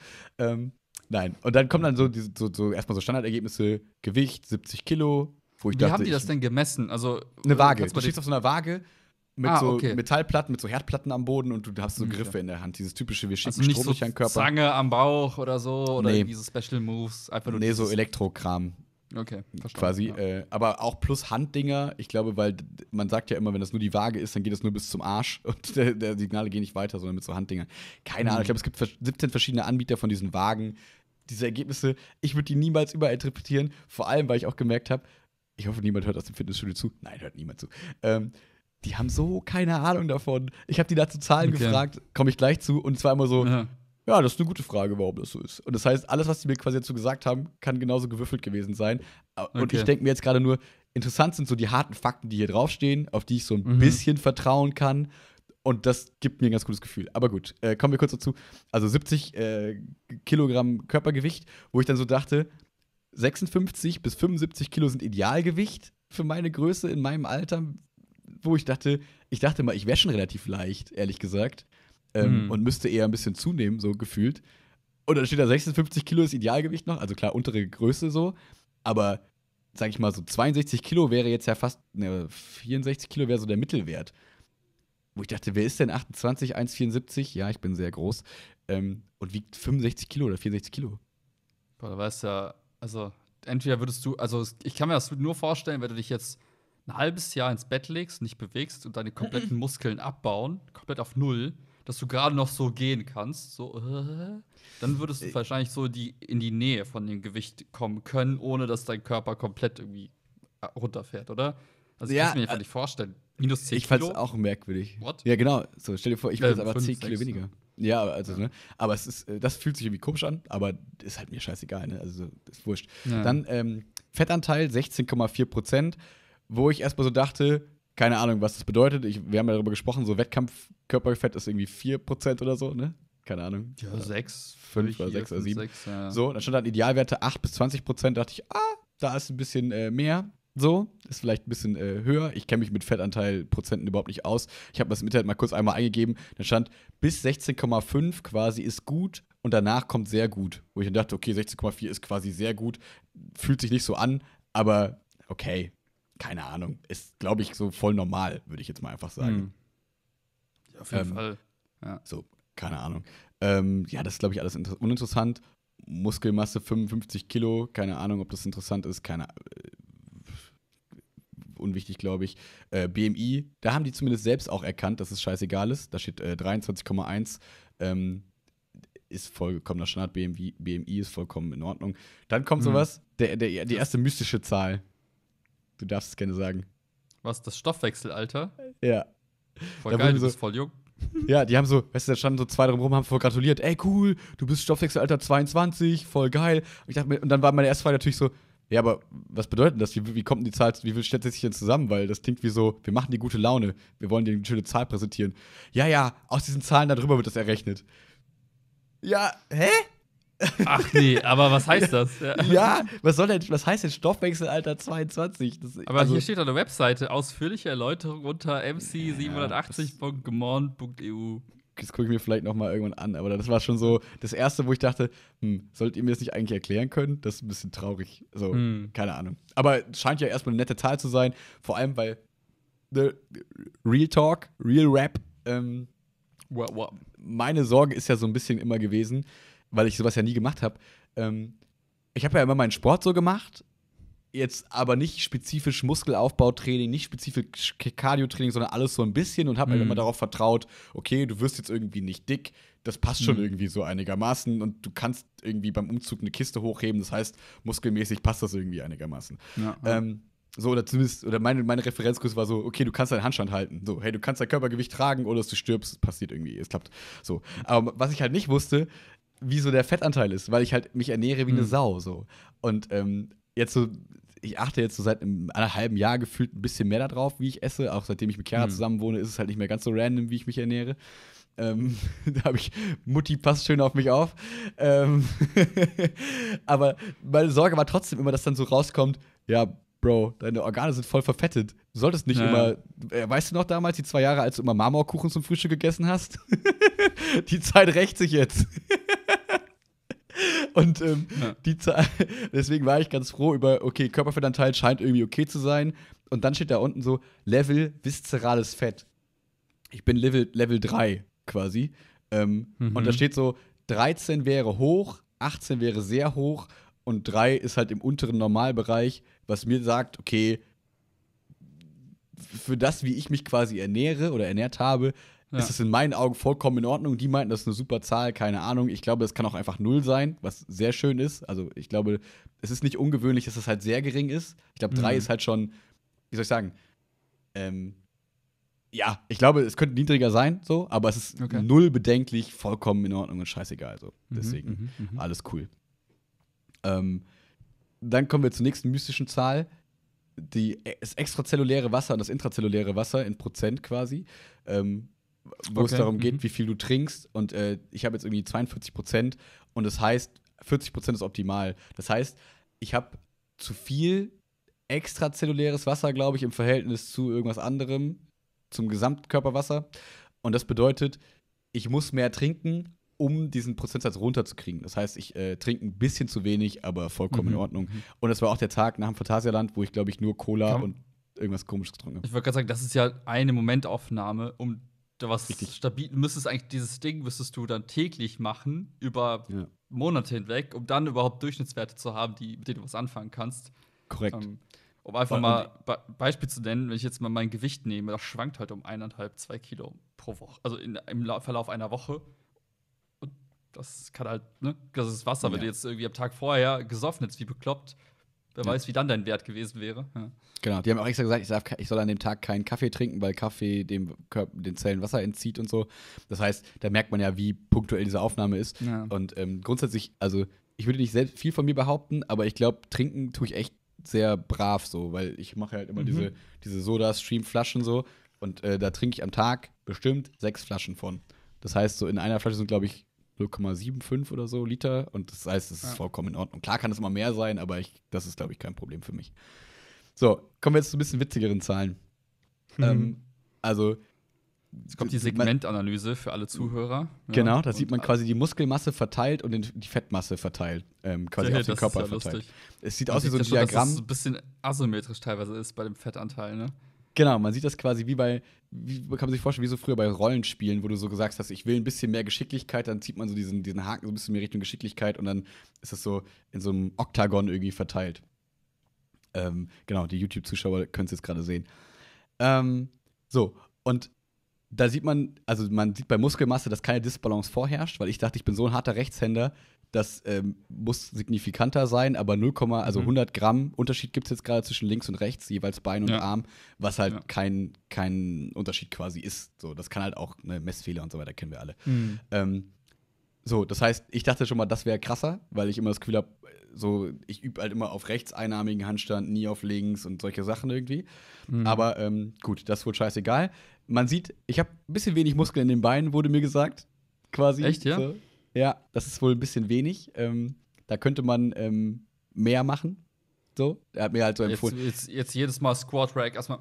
Nein, und dann kommen dann so erstmal so Standardergebnisse, Gewicht, 70 Kilo. Wo ich dachte, haben die das denn gemessen? Also, eine Waage. Du stehst auf so einer Waage mit so Metallplatten, mit so Herdplatten am Boden und du hast so Griffe in der Hand. Dieses typische, wir schicken Strom durch deinen Körper. Zange am Bauch oder so oder diese Special Moves. Einfach nur so Elektrokram. Okay, verstanden. Quasi. Ja. Aber auch plus Handdinger. Ich glaube, weil man sagt ja immer, wenn das nur die Waage ist, dann geht das nur bis zum Arsch. Und der Signale gehen nicht weiter, sondern mit so Handdingern. Keine Ahnung. Ich glaube, es gibt 17 verschiedene Anbieter von diesen Wagen. Diese Ergebnisse, ich würde die niemals überinterpretieren. Vor allem, weil ich auch gemerkt habe, ich hoffe, niemand hört aus dem Fitnessstudio zu. Nein, hört niemand zu. Die haben so keine Ahnung davon. Ich habe die dazu Zahlen gefragt, komme ich gleich zu. Und es war immer so, ja, das ist eine gute Frage, warum das so ist. Und das heißt, alles, was die mir quasi dazu gesagt haben, kann genauso gewürfelt gewesen sein. Und ich denke mir jetzt gerade nur, interessant sind so die harten Fakten, die hier draufstehen, auf die ich so ein bisschen vertrauen kann. Und das gibt mir ein ganz gutes Gefühl. Aber gut, kommen wir kurz dazu. Also 70 Kilogramm Körpergewicht, wo ich dann so dachte, 56 bis 75 Kilo sind Idealgewicht für meine Größe in meinem Alter. Wo ich dachte mal, ich wäre schon relativ leicht, ehrlich gesagt. Und müsste eher ein bisschen zunehmen, so gefühlt. Und dann steht da 56 Kilo ist Idealgewicht noch. Also klar, untere Größe so. Aber, sag ich mal, so 62 Kilo wäre jetzt ja fast, 64 Kilo wäre so der Mittelwert. Wo ich dachte, wer ist denn 28, 1,74? Ja, ich bin sehr groß. Und wiegt 65 Kilo oder 64 Kilo. Boah, da weißt du ja, also entweder würdest du, also ich kann mir das nur vorstellen, wenn du dich jetzt ein halbes Jahr ins Bett legst, nicht bewegst und deine kompletten Muskeln abbauen, komplett auf null, dass du gerade noch so gehen kannst, so, dann würdest du wahrscheinlich so in die Nähe von dem Gewicht kommen können, ohne dass dein Körper komplett irgendwie runterfährt, oder? Also ich kann es mir einfach nicht vorstellen. Minus 10 Kilo? Ich fand's auch merkwürdig. What? Ja, genau. So, stell dir vor, ich bin jetzt aber 10 Kilo weniger. Ja, also, ne? Aber es ist, das fühlt sich irgendwie komisch an, aber ist halt mir scheißegal, ne? Also, ist wurscht. Ja. Dann, Fettanteil 16,4%, wo ich erstmal so dachte, keine Ahnung, was das bedeutet. Wir haben ja darüber gesprochen, so Wettkampfkörperfett ist irgendwie 4% oder so, ne? Keine Ahnung. Ja, 6. 5 oder 6 oder 7. Ja. So, dann stand dann Idealwerte 8 bis 20%, dachte ich, da ist ein bisschen mehr. So, ist vielleicht ein bisschen höher. Ich kenne mich mit Fettanteil Prozenten überhaupt nicht aus. Ich habe das im Internet mal kurz einmal eingegeben. Da stand, bis 16,5 quasi ist gut und danach kommt sehr gut. Wo ich dann dachte, okay, 16,4 ist quasi sehr gut. Fühlt sich nicht so an, aber okay, keine Ahnung. Ist, glaube ich, so voll normal, würde ich jetzt mal einfach sagen. Ja, auf jeden Fall. Ja. So, keine Ahnung. Ja, das ist, glaube ich, alles uninteressant. Muskelmasse 55 Kilo. Keine Ahnung, ob das interessant ist. Keine Ahnung. Unwichtig, glaube ich. BMI, da haben die zumindest selbst auch erkannt, dass es scheißegal ist. Da steht 23,1. Ist vollkommener Standard. BMI ist vollkommen in Ordnung. Dann kommt sowas, die erste mystische Zahl. Du darfst es gerne sagen. Was, das Stoffwechselalter? Ja. Voll da geil, du bist voll jung. Ja, die haben so, weißt du, da standen so zwei drum rum, haben voll gratuliert. Ey, cool, du bist Stoffwechselalter 22, voll geil. Und ich dachte mir, und dann war meine erste Frage natürlich so, ja, aber was bedeutet das? Wie kommt denn die Zahl, wie stellt sich denn zusammen? Weil das klingt wie so, wir machen die gute Laune, wir wollen dir eine schöne Zahl präsentieren. Ja, aus diesen Zahlen darüber wird das errechnet. Ja, hä? Ach nee, aber was heißt das? Ja, ja, was heißt denn Stoffwechselalter 22? Das, aber also, hier steht auf der Webseite ausführliche Erläuterung unter mc780.gmorn.eu. Das gucke ich mir vielleicht noch mal irgendwann an, aber das war schon so das Erste, wo ich dachte, sollt ihr mir das nicht eigentlich erklären können? Das ist ein bisschen traurig, so, keine Ahnung. Aber scheint ja erstmal eine nette Zahl zu sein, vor allem weil Real Talk, Real Rap, meine Sorge ist ja so ein bisschen immer gewesen, weil ich sowas ja nie gemacht habe. Ich habe ja immer meinen Sport so gemacht, jetzt aber nicht spezifisch Muskelaufbautraining, nicht spezifisch Cardio-Training, sondern alles so ein bisschen und habe mir immer darauf vertraut, okay, du wirst jetzt irgendwie nicht dick, das passt schon irgendwie so einigermaßen und du kannst irgendwie beim Umzug eine Kiste hochheben, das heißt, muskelmäßig passt das irgendwie einigermaßen. Ja, ja. So, oder zumindest, oder meine Referenzkurs war so, okay, du kannst deinen Handstand halten. So, hey, du kannst dein Körpergewicht tragen oder dass du stirbst, passiert irgendwie, es klappt. So. Aber was ich halt nicht wusste, wie so der Fettanteil ist, weil ich halt mich ernähre wie eine Sau. So. Und jetzt so, ich achte jetzt so seit einem halben Jahr gefühlt ein bisschen mehr darauf, wie ich esse. Auch seitdem ich mit Chiara zusammen wohne, ist es halt nicht mehr ganz so random, wie ich mich ernähre. Da habe ich, Mutti passt schön auf mich auf. Aber meine Sorge war trotzdem immer, dass dann so rauskommt, ja, Bro, deine Organe sind voll verfettet. Du solltest nicht immer. Weißt du noch damals, die 2 Jahre, als du immer Marmorkuchen zum Frühstück gegessen hast? Die Zeit rächt sich jetzt. Und die Zahl, deswegen war ich ganz froh über, okay, Körperfettanteil scheint irgendwie okay zu sein. Und dann steht da unten so, Level viszerales Fett. Ich bin Level 3 quasi. Und da steht so, 13 wäre hoch, 18 wäre sehr hoch und 3 ist halt im unteren Normalbereich. Was mir sagt, okay, für das, wie ich mich quasi ernähre oder ernährt habe, ist das in meinen Augen vollkommen in Ordnung. Die meinten, das ist eine super Zahl, keine Ahnung. Ich glaube, das kann auch einfach 0 sein, was sehr schön ist. Also ich glaube, es ist nicht ungewöhnlich, dass das halt sehr gering ist. Ich glaube, 3 ist halt schon, wie soll ich sagen, ja, ich glaube, es könnte niedriger sein, so, aber es ist 0 bedenklich, vollkommen in Ordnung und scheißegal. So. Deswegen, alles cool. Dann kommen wir zur nächsten mystischen Zahl. Das extrazelluläre Wasser und das intrazelluläre Wasser in Prozent quasi. Wo es darum geht, wie viel du trinkst. Und ich habe jetzt irgendwie 42% und das heißt, 40% ist optimal. Das heißt, ich habe zu viel extrazelluläres Wasser, glaube ich, im Verhältnis zu irgendwas anderem, zum Gesamtkörperwasser. Und das bedeutet, ich muss mehr trinken, um diesen Prozentsatz runterzukriegen. Das heißt, ich trinke ein bisschen zu wenig, aber vollkommen in Ordnung. Und das war auch der Tag nach dem Phantasialand, wo ich, glaube ich, nur Cola und irgendwas Komisches getrunken habe. Ich wollte gerade sagen, das ist ja eine Momentaufnahme, um was stabil, müsstest eigentlich dieses Ding, müsstest du dann täglich machen, über Monate hinweg, um dann überhaupt Durchschnittswerte zu haben, mit denen du was anfangen kannst. Korrekt. Um einfach mal ein Beispiel zu nennen, wenn ich jetzt mal mein Gewicht nehme, das schwankt heute um 1,5-2 Kilo pro Woche, also im Verlauf einer Woche. Das kann halt, ne? Das ist Wasser, wenn du jetzt irgendwie am Tag vorher gesoffen hättest, wie bekloppt, wer weiß, wie dann dein Wert gewesen wäre. Ja. Genau, die haben auch extra gesagt, ich soll an dem Tag keinen Kaffee trinken, weil Kaffee den Zellen Wasser entzieht und so. Das heißt, da merkt man ja, wie punktuell diese Aufnahme ist. Ja. Und grundsätzlich, also ich würde nicht selbst viel von mir behaupten, aber ich glaube, trinken tue ich echt sehr brav so, weil ich mache halt immer diese Soda-Stream-Flaschen so und da trinke ich am Tag bestimmt 6 Flaschen von. Das heißt, so in einer Flasche sind, glaube ich, 0,75 oder so Liter. Und das heißt, es ist vollkommen in Ordnung. Klar kann es immer mehr sein, aber das ist, glaube ich, kein Problem für mich. So, kommen wir jetzt zu ein bisschen witzigeren Zahlen. Also Jetzt kommt die Segmentanalyse für alle Zuhörer. Genau, da sieht man quasi die Muskelmasse verteilt und die Fettmasse verteilt. Quasi auf den Körper verteilt. Lustig. Es sieht aus wie so ein Diagramm. Das ist ein bisschen asymmetrisch teilweise ist bei dem Fettanteil, ne? Genau, man sieht das quasi kann man sich vorstellen, wie so früher bei Rollenspielen, wo du so gesagt hast, ich will ein bisschen mehr Geschicklichkeit, dann zieht man so diesen Haken so ein bisschen mehr Richtung Geschicklichkeit und dann ist das so in so einem Oktagon irgendwie verteilt. Genau, die YouTube-Zuschauer können es jetzt gerade sehen. So, und da sieht man, also man sieht bei Muskelmasse, dass keine Disbalance vorherrscht, weil ich dachte, ich bin so ein harter Rechtshänder, das muss signifikanter sein, aber 100 Gramm Unterschied gibt es jetzt gerade zwischen links und rechts, jeweils Bein und Arm, was halt kein Unterschied quasi ist. So, das kann halt auch, ne, Messfehler und so weiter, kennen wir alle. So, das heißt, ich dachte schon mal, das wäre krasser, weil ich immer das Gefühl habe, so, ich übe halt immer auf rechts einarmigen Handstand, nie auf links und solche Sachen irgendwie. Aber gut, das ist wohl scheißegal. Man sieht, ich habe ein bisschen wenig Muskeln in den Beinen, wurde mir gesagt. Quasi. Echt, ja? So. Ja, das ist wohl ein bisschen wenig. Da könnte man mehr machen. So, er hat mir halt so empfohlen. Jetzt jedes Mal Squat-Rack erstmal.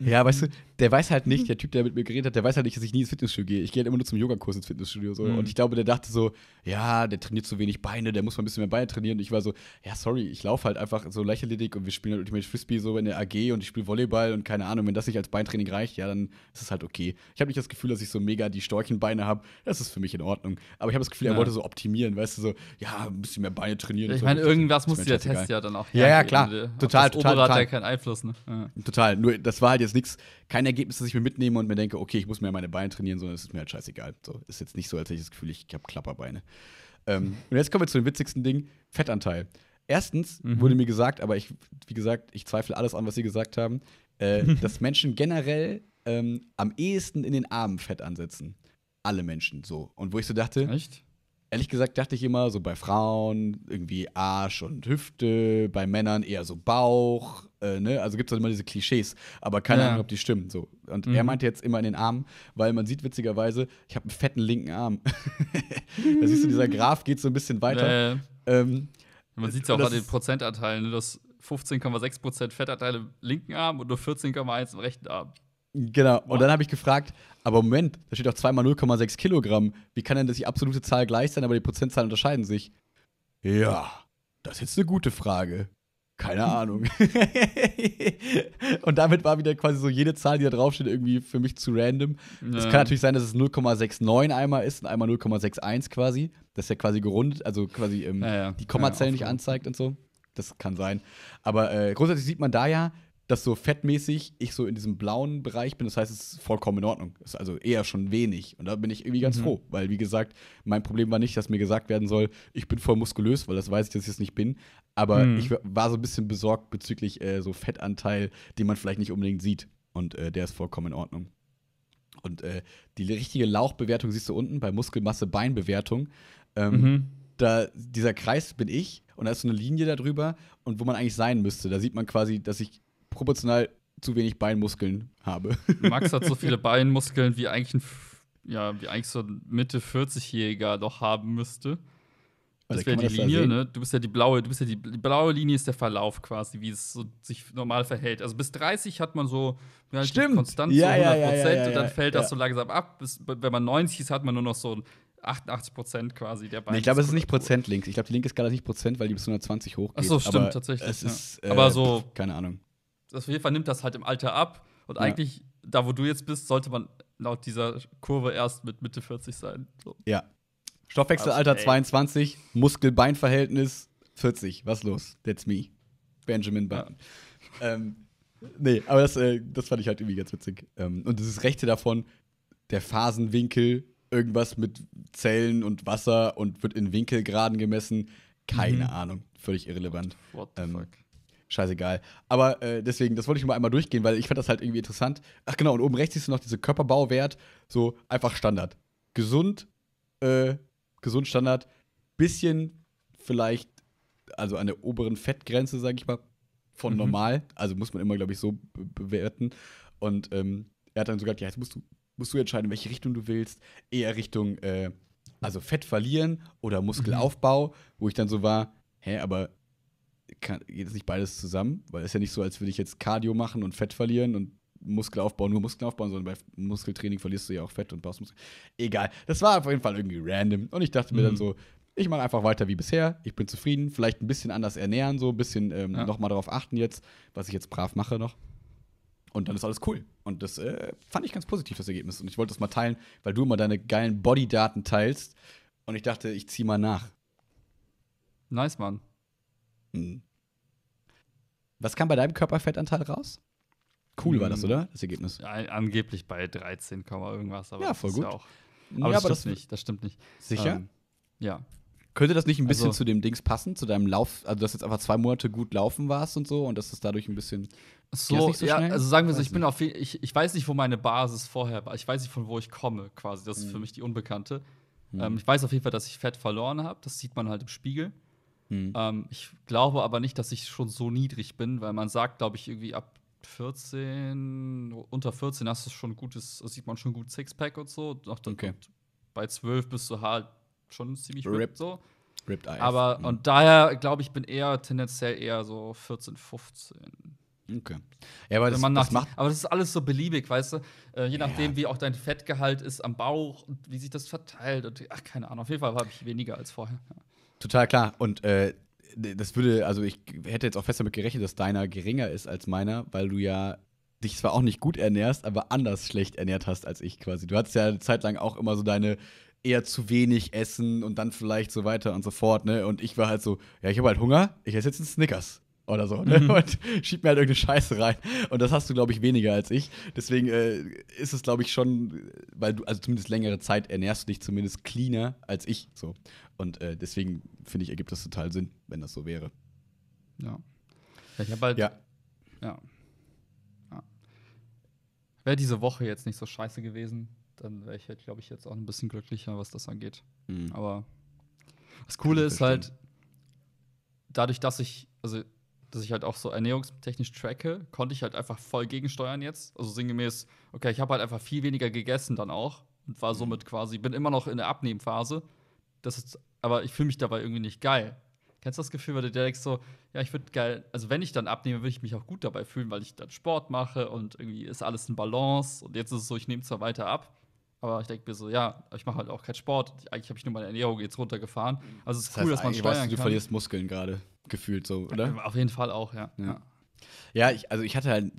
Ja, weißt du, der weiß halt nicht, der Typ, der mit mir geredet hat, der weiß halt nicht, dass ich nie ins Fitnessstudio gehe. Ich gehe halt immer nur zum Yogakurs ins Fitnessstudio. So. Mhm. Und ich glaube, der dachte so, ja, der trainiert zu wenig Beine, der muss mal ein bisschen mehr Beine trainieren. Und ich war so, ja, sorry, ich laufe halt einfach so Leichtathletik und wir spielen halt Ultimate Frisbee so in der AG und ich spiele Volleyball und keine Ahnung, wenn das nicht als Beintraining reicht, ja, dann ist es halt okay. Ich habe nicht das Gefühl, dass ich so mega die Storchenbeine habe. Das ist für mich in Ordnung. Aber ich habe das Gefühl, er wollte so optimieren, weißt du, so, ja, ein bisschen mehr Beine trainieren. Ich meine, so, irgendwas muss der Test ja dann auch her. Ja, klar. Total. Oberrad hat ja keinen Einfluss, ne? Ja. Total. Nur, das war halt jetzt nichts, kein Ergebnis, das ich mir mitnehme und mir denke, okay, ich muss mir meine Beine trainieren, sondern es ist mir halt scheißegal. So, ist jetzt nicht so, als hätte ich das Gefühl, ich habe Klapperbeine. Und jetzt kommen wir zu dem witzigsten Ding: Fettanteil. Erstens wurde mir gesagt, aber wie gesagt, ich zweifle alles an, was sie gesagt haben, dass Menschen generell am ehesten in den Armen Fett ansetzen. Alle Menschen so. Und wo ich so dachte. Echt? Ehrlich gesagt dachte ich immer, so bei Frauen irgendwie Arsch und Hüfte, bei Männern eher so Bauch, ne? Also gibt es halt immer diese Klischees, aber keine Ahnung, ob die stimmen. So. Und er meinte jetzt immer in den Armen, weil man sieht witzigerweise, ich habe einen fetten linken Arm. Da siehst du, dieser Graph geht so ein bisschen weiter. Man sieht es ja auch an den Prozentanteilen, ne? Dass 15,6% Fettanteile im linken Arm und nur 14,1% im rechten Arm. Genau, und dann habe ich gefragt, aber Moment, da steht doch 2 mal 0,6 Kilogramm. Wie kann denn das die absolute Zahl gleich sein, aber die Prozentzahlen unterscheiden sich? Ja, das ist jetzt eine gute Frage. Keine Ahnung. Und damit war wieder quasi so jede Zahl, die da draufsteht, irgendwie für mich zu random. Es kann natürlich sein, dass es 0,69 einmal ist und einmal 0,61 quasi. Das ist ja quasi gerundet, also quasi die Kommazellen nicht anzeigt und so. Das kann sein. Aber grundsätzlich sieht man da ja, dass so fettmäßig ich so in diesem blauen Bereich bin. Das heißt, es ist vollkommen in Ordnung. Ist also eher schon wenig. Und da bin ich irgendwie ganz froh. Weil, wie gesagt, mein Problem war nicht, dass mir gesagt werden soll, ich bin voll muskulös, weil das weiß ich, dass ich es nicht bin. Aber ich war so ein bisschen besorgt bezüglich so Fettanteil, den man vielleicht nicht unbedingt sieht. Und der ist vollkommen in Ordnung. Und die richtige Lauchbewertung siehst du unten bei Muskelmasse-Bein-Bewertung. Da, dieser Kreis bin ich. Und da ist so eine Linie darüber. Und wo man eigentlich sein müsste, da sieht man quasi, dass ich proportional zu wenig Beinmuskeln habe. Max hat so viele Beinmuskeln, wie eigentlich so ein Mitte 40-Jähriger noch haben müsste. Das wäre die Linie, ne? Du bist ja die blaue, die blaue Linie ist der Verlauf quasi, wie es so sich normal verhält. Also bis 30 hat man so konstant so 100%, und dann fällt das so langsam ab. Bis, wenn man 90 ist, hat man nur noch so 88% quasi der Beine. Nee, ich glaube, es ist nicht Prozent links. Ich glaube, die linke Skala ist nicht Prozent, weil die bis 120 hochgeht. Ach so, stimmt, aber tatsächlich. Es ist, aber so keine Ahnung. Auf jeden Fall nimmt das halt im Alter ab. Und eigentlich, da wo du jetzt bist, sollte man laut dieser Kurve erst mit Mitte 40 sein. So. Ja. Stoffwechselalter 22, Muskel-Bein-Verhältnis 40. Was los? That's me. Benjamin Button. Ja. Nee, aber das fand ich halt irgendwie ganz witzig. Und dieses Rechte davon, der Phasenwinkel, irgendwas mit Zellen und Wasser und wird in Winkelgraden gemessen. Keine Ahnung. Völlig irrelevant. What the fuck? Scheißegal. Aber deswegen, das wollte ich mal einmal durchgehen, weil ich fand das halt irgendwie interessant. Ach genau, und oben rechts siehst du noch diese Körperbauwert. So einfach Standard. Gesund Standard. Bisschen vielleicht, also an der oberen Fettgrenze, sag ich mal, von normal. Also muss man immer, glaube ich, so bewerten. Und er hat dann so gesagt, ja, jetzt musst du entscheiden, in welche Richtung du willst. Eher Richtung, also Fett verlieren oder Muskelaufbau. Wo ich dann so war, aber geht es nicht beides zusammen? Weil es ist ja nicht so, als würde ich jetzt Cardio machen und Fett verlieren und nur Muskeln aufbauen, sondern bei Muskeltraining verlierst du ja auch Fett und baust Muskeln. Egal, das war auf jeden Fall irgendwie random. Und ich dachte mir dann so, ich mache einfach weiter wie bisher, ich bin zufrieden, vielleicht ein bisschen anders ernähren, so ein bisschen nochmal darauf achten jetzt, was ich jetzt brav mache noch. Und dann ist alles cool. Und das fand ich ganz positiv, das Ergebnis. Und ich wollte das mal teilen, weil du immer deine geilen Bodydaten teilst. Und ich dachte, ich zieh mal nach. Nice, Mann. Was kam bei deinem Körperfettanteil raus? Cool war das, oder? Das Ergebnis? Ja, angeblich bei 13, irgendwas. Aber ja, voll gut. Ja auch, aber das, das stimmt nicht. Sicher? Ja. Könnte das nicht ein bisschen zu dem Dings passen, zu deinem Lauf, also dass jetzt einfach 2 Monate gut laufen warst und so und dass das dadurch ein bisschen schnell? Also sagen wir so, ich weiß nicht, wo meine Basis vorher war. Ich weiß nicht, von wo ich komme quasi. Das ist für mich die Unbekannte. Ich weiß auf jeden Fall, dass ich Fett verloren habe. Das sieht man halt im Spiegel. Ich glaube aber nicht, dass ich schon so niedrig bin, weil man sagt, glaube ich, irgendwie ab 14, unter 14 hast du schon gutes, sieht man schon gut Sixpack und so. Bei 12 bist du halt schon ziemlich ripped so. Ripped Eyes. Aber und daher, glaube ich, bin eher tendenziell eher so 14, 15. Okay. Ja, aber das ist alles so beliebig, weißt du? Je nachdem, wie auch dein Fettgehalt ist am Bauch und wie sich das verteilt. Und, ach, keine Ahnung. Auf jeden Fall habe ich weniger als vorher. Ja. Total klar. Und das würde, also ich hätte jetzt auch fest damit gerechnet, dass deiner geringer ist als meiner, weil du ja dich zwar auch nicht gut ernährst, aber anders schlecht ernährt hast als ich quasi. Du hattest ja eine Zeit lang auch immer so deine eher zu wenig essen und dann vielleicht so weiter und so fort, ne? Und ich war halt so, ja, ich habe halt Hunger, ich esse jetzt einen Snickers oder so, ne? Und schieb mir halt irgendeine Scheiße rein. Und das hast du, glaube ich, weniger als ich. Deswegen ist es, glaube ich, schon, weil du, also zumindest längere Zeit ernährst du dich zumindest cleaner als ich, so. Und deswegen, finde ich, ergibt das total Sinn, wenn das so wäre. Ja. Ich habe halt wäre diese Woche jetzt nicht so scheiße gewesen, dann wäre ich halt, glaube ich, jetzt auch ein bisschen glücklicher, was das angeht. Mhm. Aber das Coole ist halt, dadurch, dass ich halt auch so ernährungstechnisch tracke, konnte ich halt einfach voll gegensteuern jetzt. Also sinngemäß, okay, ich habe halt einfach viel weniger gegessen dann auch und war somit quasi, bin immer noch in der Abnehmphase. Das ist, aber ich fühle mich dabei irgendwie nicht geil. Kennst du das Gefühl, weil du dir denkst so, ja, ich würde geil, also wenn ich dann abnehme, würde ich mich auch gut dabei fühlen, weil ich dann Sport mache und irgendwie ist alles in Balance. Und jetzt ist es so, ich nehme zwar weiter ab, aber ich denke mir so, ja, ich mache halt auch keinen Sport. Eigentlich habe ich nur meine Ernährung jetzt runtergefahren. Also es ist das cool, heißt, dass man steuern kann. Du verlierst Muskeln gerade, gefühlt so, oder? Auf jeden Fall auch, ja. Ja, ich hatte halt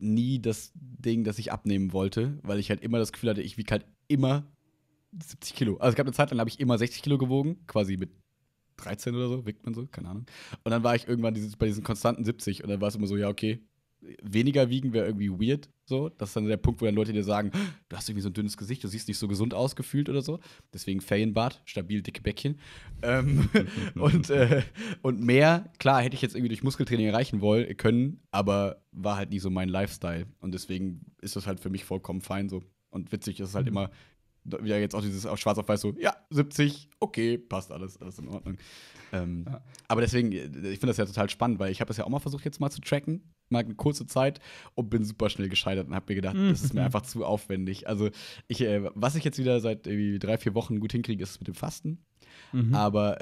nie das Ding, dass ich abnehmen wollte, weil ich halt immer das Gefühl hatte, ich wiege halt immer 70 Kilo. Also es gab eine Zeit lang, habe ich immer 60 Kilo gewogen, quasi mit 13 oder so, wiegt man so, keine Ahnung. Und dann war ich irgendwann bei diesen konstanten 70 und dann war es immer so, ja, okay, weniger wiegen wäre irgendwie weird, so. Das ist dann der Punkt, wo dann Leute dir sagen, du hast irgendwie so ein dünnes Gesicht, du siehst nicht so gesund ausgefühlt oder so. Deswegen Ferienbart, stabil dicke Bäckchen. Und mehr, klar, hätte ich jetzt irgendwie durch Muskeltraining erreichen wollen können, aber war halt nie so mein Lifestyle. Und deswegen ist das halt für mich vollkommen fein so. Und witzig ist es halt immer wieder jetzt auch dieses auf schwarz auf weiß so, ja, 70, okay, passt alles, alles in Ordnung. Aber deswegen, ich finde das ja total spannend, weil ich habe das ja auch mal versucht, jetzt mal zu tracken, mal eine kurze Zeit und bin super schnell gescheitert und habe mir gedacht, das ist mir einfach zu aufwendig. Also, was ich jetzt wieder seit irgendwie 3-4 Wochen gut hinkriege, ist mit dem Fasten. Aber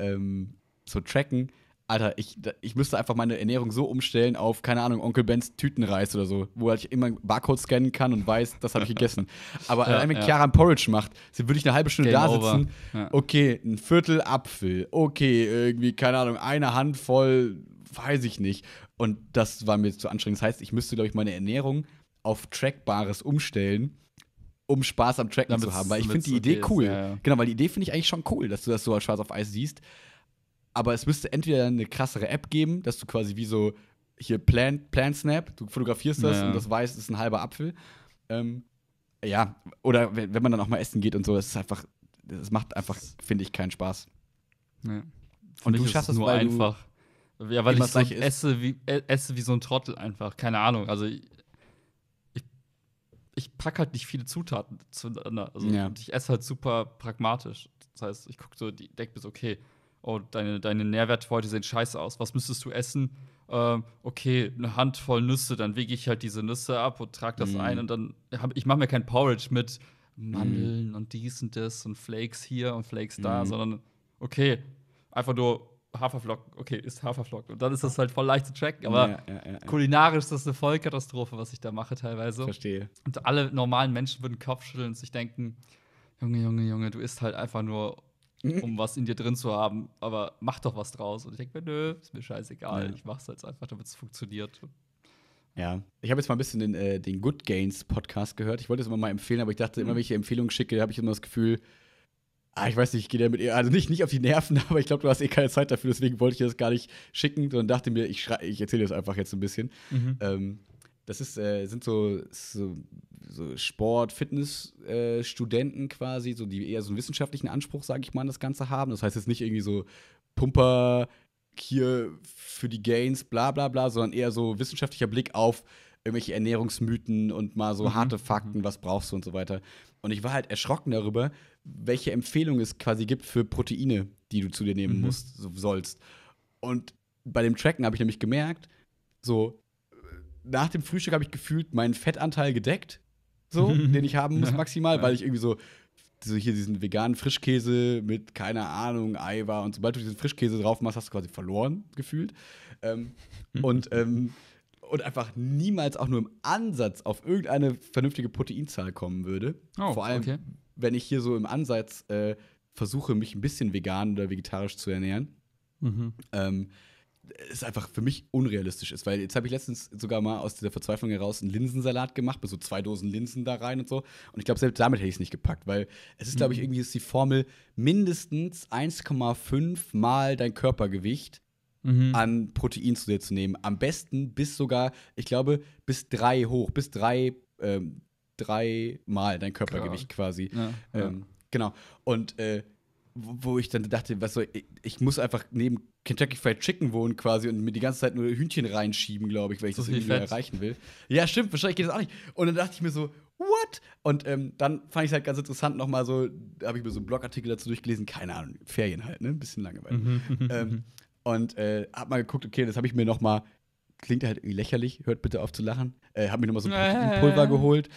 so tracken, Alter, ich müsste einfach meine Ernährung so umstellen auf, keine Ahnung, Onkel Bens Tütenreis oder so, wo halt ich immer einen Barcode scannen kann und weiß, das habe ich gegessen. Aber wenn Chiara ein Porridge macht, würde ich eine halbe Stunde Game da sitzen. Ja. Okay, ein Viertel Apfel. Okay, irgendwie, keine Ahnung, eine Handvoll, weiß ich nicht. Und das war mir zu anstrengend. Das heißt, ich müsste, glaube ich, meine Ernährung auf Trackbares umstellen, um Spaß am Tracken zu haben. Weil ich finde die Idee cool. Ja. Genau, weil die Idee finde ich eigentlich schon cool, dass du das so als schwarz auf weiß siehst. Aber es müsste entweder eine krassere App geben, dass du quasi wie so hier Plan Snap, du fotografierst das und das weiß, ist ein halber Apfel. Oder wenn man dann auch mal essen geht und so, das ist einfach, das macht einfach, finde ich, keinen Spaß. Ja. Und du schaffst es nur einfach. Ja, weil ich so esse wie so ein Trottel einfach. Keine Ahnung. Also ich packe halt nicht viele Zutaten zueinander. Also, und ich esse halt super pragmatisch. Das heißt, ich gucke so, denke mir so, okay, oh, deine Nährwerte heute sehen scheiße aus. Was müsstest du essen? Okay, eine Handvoll Nüsse. Dann wiege ich halt diese Nüsse ab und trage das ein. Und dann ich mache mir kein Porridge mit Mandeln und dies und das und Flakes hier und Flakes da, sondern okay, einfach nur Haferflocken. Okay, ist Haferflocken. Und dann ist das halt voll leicht zu tracken. Aber kulinarisch ist das eine Vollkatastrophe, was ich da mache teilweise. Verstehe. Und alle normalen Menschen würden Kopf schütteln und sich denken, Junge, du isst halt einfach nur, um was in dir drin zu haben, aber mach doch was draus. Und ich denke mir, nö, ist mir scheißegal. Ja. Ich mach's jetzt einfach, damit es funktioniert. Ja, ich habe jetzt mal ein bisschen den Good Gains Podcast gehört. Ich wollte es immer mal empfehlen, aber ich dachte, immer wenn ich Empfehlungen schicke, habe ich immer das Gefühl, ich weiß nicht, ich gehe damit eher, also nicht auf die Nerven, aber ich glaube, du hast eh keine Zeit dafür, deswegen wollte ich dir das gar nicht schicken, sondern dachte mir, ich erzähle das einfach jetzt ein bisschen. Das sind so Sport-Fitness-Studenten quasi, so, die eher so einen wissenschaftlichen Anspruch, sage ich mal, an das Ganze haben. Das heißt jetzt nicht irgendwie so Pumper hier für die Gains, bla bla bla, sondern eher so wissenschaftlicher Blick auf irgendwelche Ernährungsmythen und mal so harte Fakten, was brauchst du und so weiter. Und ich war halt erschrocken darüber, welche Empfehlung es quasi gibt für Proteine, die du zu dir nehmen sollst. Und bei dem Tracken habe ich nämlich gemerkt, so nach dem Frühstück habe ich gefühlt meinen Fettanteil gedeckt, so, den ich haben muss maximal, weil ich irgendwie so so hier diesen veganen Frischkäse mit, keine Ahnung, Eiweiß. Und sobald du diesen Frischkäse drauf machst, hast du quasi verloren, gefühlt. Und einfach niemals auch nur im Ansatz auf irgendeine vernünftige Proteinzahl kommen würde. Oh, vor allem, okay, wenn ich hier so im Ansatz versuche, mich ein bisschen vegan oder vegetarisch zu ernähren. Mhm. Es einfach für mich unrealistisch ist, weil jetzt habe ich letztens sogar mal aus dieser Verzweiflung heraus einen Linsensalat gemacht, mit so 2 Dosen Linsen da rein und so. Und ich glaube, selbst damit hätte ich es nicht gepackt, weil es ist, glaube ich, irgendwie ist die Formel mindestens 1,5 mal dein Körpergewicht an Protein zu dir zu nehmen. Am besten bis sogar, ich glaube, bis 3 hoch, bis 3 mal dein Körpergewicht quasi. Ja, ja. Genau. Und wo ich dann dachte, was soll ich muss einfach neben Kentucky Fried Chicken wohnen quasi und mir die ganze Zeit nur Hühnchen reinschieben, glaube ich, weil ich das irgendwie erreichen will. Ja, stimmt, wahrscheinlich geht das auch nicht. Und dann dachte ich mir so, what? Und dann fand ich es halt ganz interessant nochmal so, habe ich mir so einen Blogartikel dazu durchgelesen, keine Ahnung, Ferien halt, ne? Ein bisschen Langeweile. Und hab mal geguckt, okay, das habe ich mir nochmal, klingt halt irgendwie lächerlich, hört bitte auf zu lachen, hab mir nochmal so ein Proteinpulver geholt.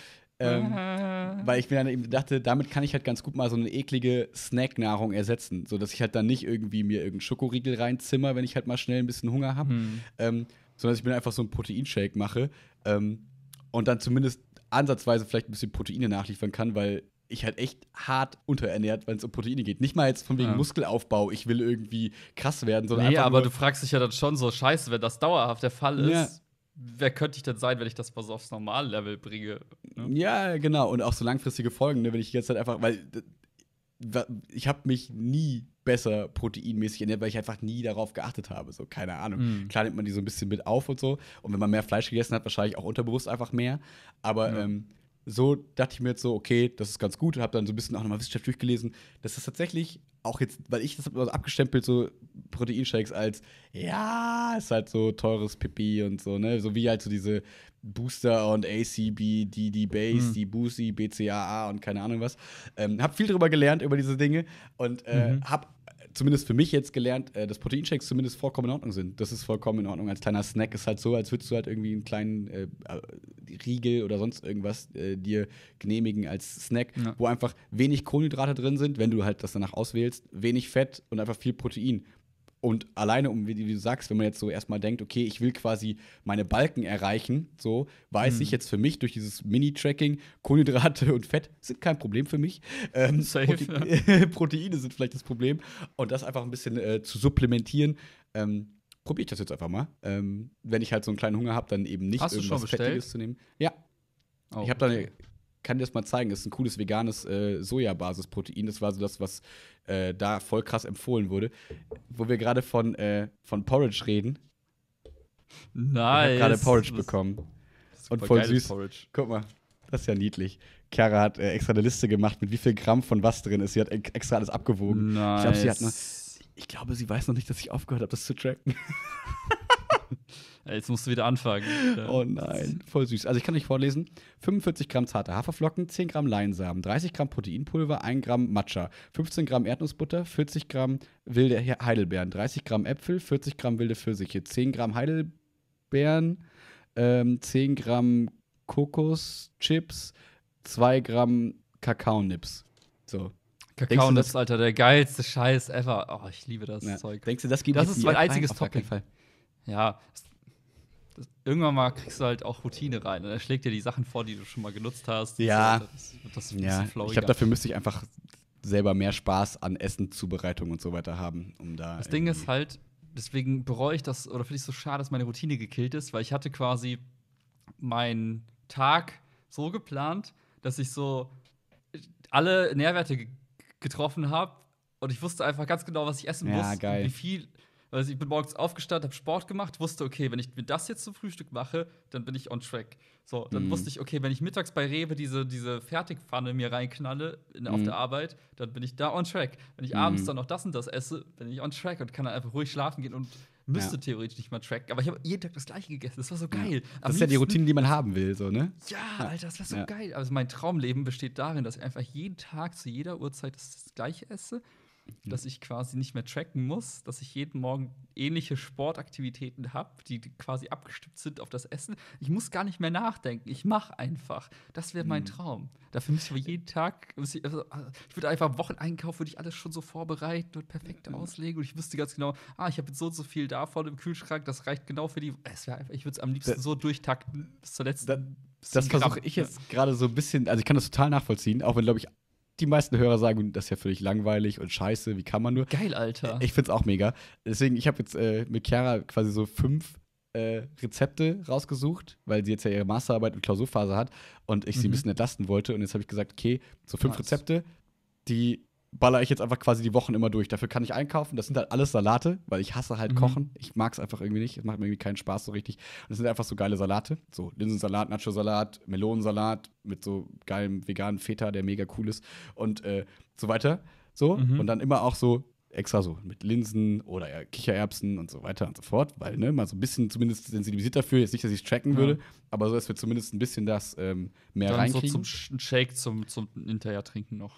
Weil ich mir dann eben dachte, damit kann ich halt ganz gut mal so eine eklige Snacknahrung ersetzen, sodass ich halt dann nicht irgendwie mir irgendeinen Schokoriegel reinzimmer, wenn ich halt mal schnell ein bisschen Hunger habe, sondern dass ich mir einfach so einen Proteinshake mache und dann zumindest ansatzweise vielleicht ein bisschen Proteine nachliefern kann, weil ich halt echt hart unterernährt, wenn es um Proteine geht. Nicht mal jetzt von wegen Muskelaufbau, ich will irgendwie krass werden, sondern einfach aber du fragst dich ja dann schon so, scheiße, wenn das dauerhaft der Fall ist, wer könnte ich denn sein, wenn ich das mal so aufs normale Level bringe? Ne? Ja, genau. Und auch so langfristige Folgen, ne? Wenn ich jetzt halt einfach, weil ich habe mich nie besser proteinmäßig ernährt, weil ich einfach nie darauf geachtet habe. So, keine Ahnung. Klar nimmt man die so ein bisschen mit auf und so. Und wenn man mehr Fleisch gegessen hat, wahrscheinlich auch unterbewusst einfach mehr. Aber so dachte ich mir jetzt so, okay, das ist ganz gut. Habe dann so ein bisschen auch nochmal Wissenschaft durchgelesen, dass das tatsächlich auch jetzt, weil ich das habe abgestempelt, so Proteinshakes als, ja, ist halt so teures Pipi und so, ne? So wie halt so diese Booster und ACB, DD Base, die Boosie, BCAA und keine Ahnung was. Hab viel drüber gelernt, über diese Dinge und hab zumindest für mich jetzt gelernt, dass Proteinshakes zumindest vollkommen in Ordnung sind. Das ist vollkommen in Ordnung. Als kleiner Snack ist halt so, als würdest du halt irgendwie einen kleinen Riegel oder sonst irgendwas dir genehmigen als Snack, wo einfach wenig Kohlenhydrate drin sind, wenn du halt das danach auswählst, wenig Fett und einfach viel Protein. Und alleine, wie du sagst, wenn man jetzt so erstmal denkt, okay, ich will quasi meine Balken erreichen, so weiß ich jetzt für mich durch dieses Mini-Tracking, Kohlenhydrate und Fett sind kein Problem für mich. Proteine sind vielleicht das Problem. Und das einfach ein bisschen zu supplementieren, probiere ich das jetzt einfach mal. Wenn ich halt so einen kleinen Hunger habe, dann eben nicht irgendwas Fettiges zu nehmen. Ja. Oh, ich habe dann, kann dir das mal zeigen, das ist ein cooles veganes Sojabasis-Protein. Das war so das, was da voll krass empfohlen wurde. Wo wir gerade von Porridge reden. Nice. Ich habe gerade Porridge bekommen. Und voll süß. Porridge. Guck mal, das ist ja niedlich. Chiara hat extra eine Liste gemacht, mit wie viel Gramm von was drin ist. Sie hat extra alles abgewogen. Nice. Ich glaube, sie weiß noch nicht, dass ich aufgehört habe, das zu tracken. Jetzt musst du wieder anfangen. Oh nein, voll süß. Also ich kann euch vorlesen. 45 Gramm zarte Haferflocken, 10 Gramm Leinsamen, 30 Gramm Proteinpulver, 1 Gramm Matcha, 15 Gramm Erdnussbutter, 40 Gramm wilde Heidelbeeren, 30 Gramm Äpfel, 40 Gramm wilde Pfirsiche, 10 Gramm Heidelbeeren, 10 Gramm Kokoschips, 2 Gramm Kakaonips. So. Kakaonips, Alter, der geilste Scheiß ever. Oh, ich liebe das Zeug. Denkst du, das gibt es? Das ist mein einziges Topping. Ja, irgendwann mal kriegst du halt auch Routine rein. Und er schlägt dir die Sachen vor, die du schon mal genutzt hast. Ja, das ist ein bisschen flauiger. Ich glaube, dafür müsste ich einfach selber mehr Spaß an Essen, Zubereitung und so weiter haben, um da. Das Ding ist halt, deswegen bereue ich das oder finde ich so schade, dass meine Routine gekillt ist, weil ich hatte quasi meinen Tag so geplant, dass ich so alle Nährwerte getroffen habe und ich wusste einfach ganz genau, was ich essen muss. Geil. Und wie viel. Also ich bin morgens aufgestanden, habe Sport gemacht, wusste, okay, wenn ich mir das jetzt zum Frühstück mache, dann bin ich on track. So, dann wusste ich, okay, wenn ich mittags bei Rewe diese Fertigpfanne mir reinknalle auf der Arbeit, dann bin ich da on track. Wenn ich abends dann noch das und das esse, bin ich on track und kann dann einfach ruhig schlafen gehen und müsste theoretisch nicht mal tracken. Aber ich habe jeden Tag das Gleiche gegessen. Das war so geil. Das ist ja die Routine, die man haben will, so, ne? Ja, Alter, das war so geil. Also mein Traumleben besteht darin, dass ich einfach jeden Tag zu jeder Uhrzeit das Gleiche esse. dass ich quasi nicht mehr tracken muss, dass ich jeden Morgen ähnliche Sportaktivitäten habe, die quasi abgestimmt sind auf das Essen. Ich muss gar nicht mehr nachdenken. Ich mache einfach. Das wäre mein Traum. Dafür müssen wir jeden Tag, ich würde einfach am Wocheneinkauf, würde ich alles schon so vorbereiten und perfekt auslegen. Und ich wüsste ganz genau, ich habe jetzt so und so viel davon im Kühlschrank, das reicht genau für die. Ich würde es am liebsten so durchtakten bis zur letzten. Das versuche ich jetzt gerade so ein bisschen, also ich kann das total nachvollziehen, auch wenn, glaube ich, die meisten Hörer sagen, das ist ja völlig langweilig und scheiße, wie kann man nur. Geil, Alter. Ich find's auch mega. Deswegen, ich habe jetzt mit Chiara quasi so 5 Rezepte rausgesucht, weil sie jetzt ja ihre Masterarbeit und Klausurphase hat und ich sie ein bisschen entlasten wollte. Und jetzt habe ich gesagt, okay, so 5 Rezepte, die baller ich jetzt einfach quasi die Wochen immer durch. Dafür kann ich einkaufen. Das sind halt alles Salate, weil ich hasse halt Kochen. Ich mag's einfach irgendwie nicht. Es macht mir irgendwie keinen Spaß so richtig. Und das sind einfach so geile Salate. So Linsensalat, Nacho-Salat, Melonensalat mit so geilem veganen Feta, der mega cool ist. Und so weiter. So. Und dann immer auch so extra so mit Linsen oder Kichererbsen und so weiter und so fort. Weil, ne, mal so ein bisschen zumindest sensibilisiert dafür. Jetzt nicht, dass ich tracken würde, aber so, dass wir zumindest ein bisschen das mehr dann reinkriegen. Dann so einen Shake zum hinterher trinken noch.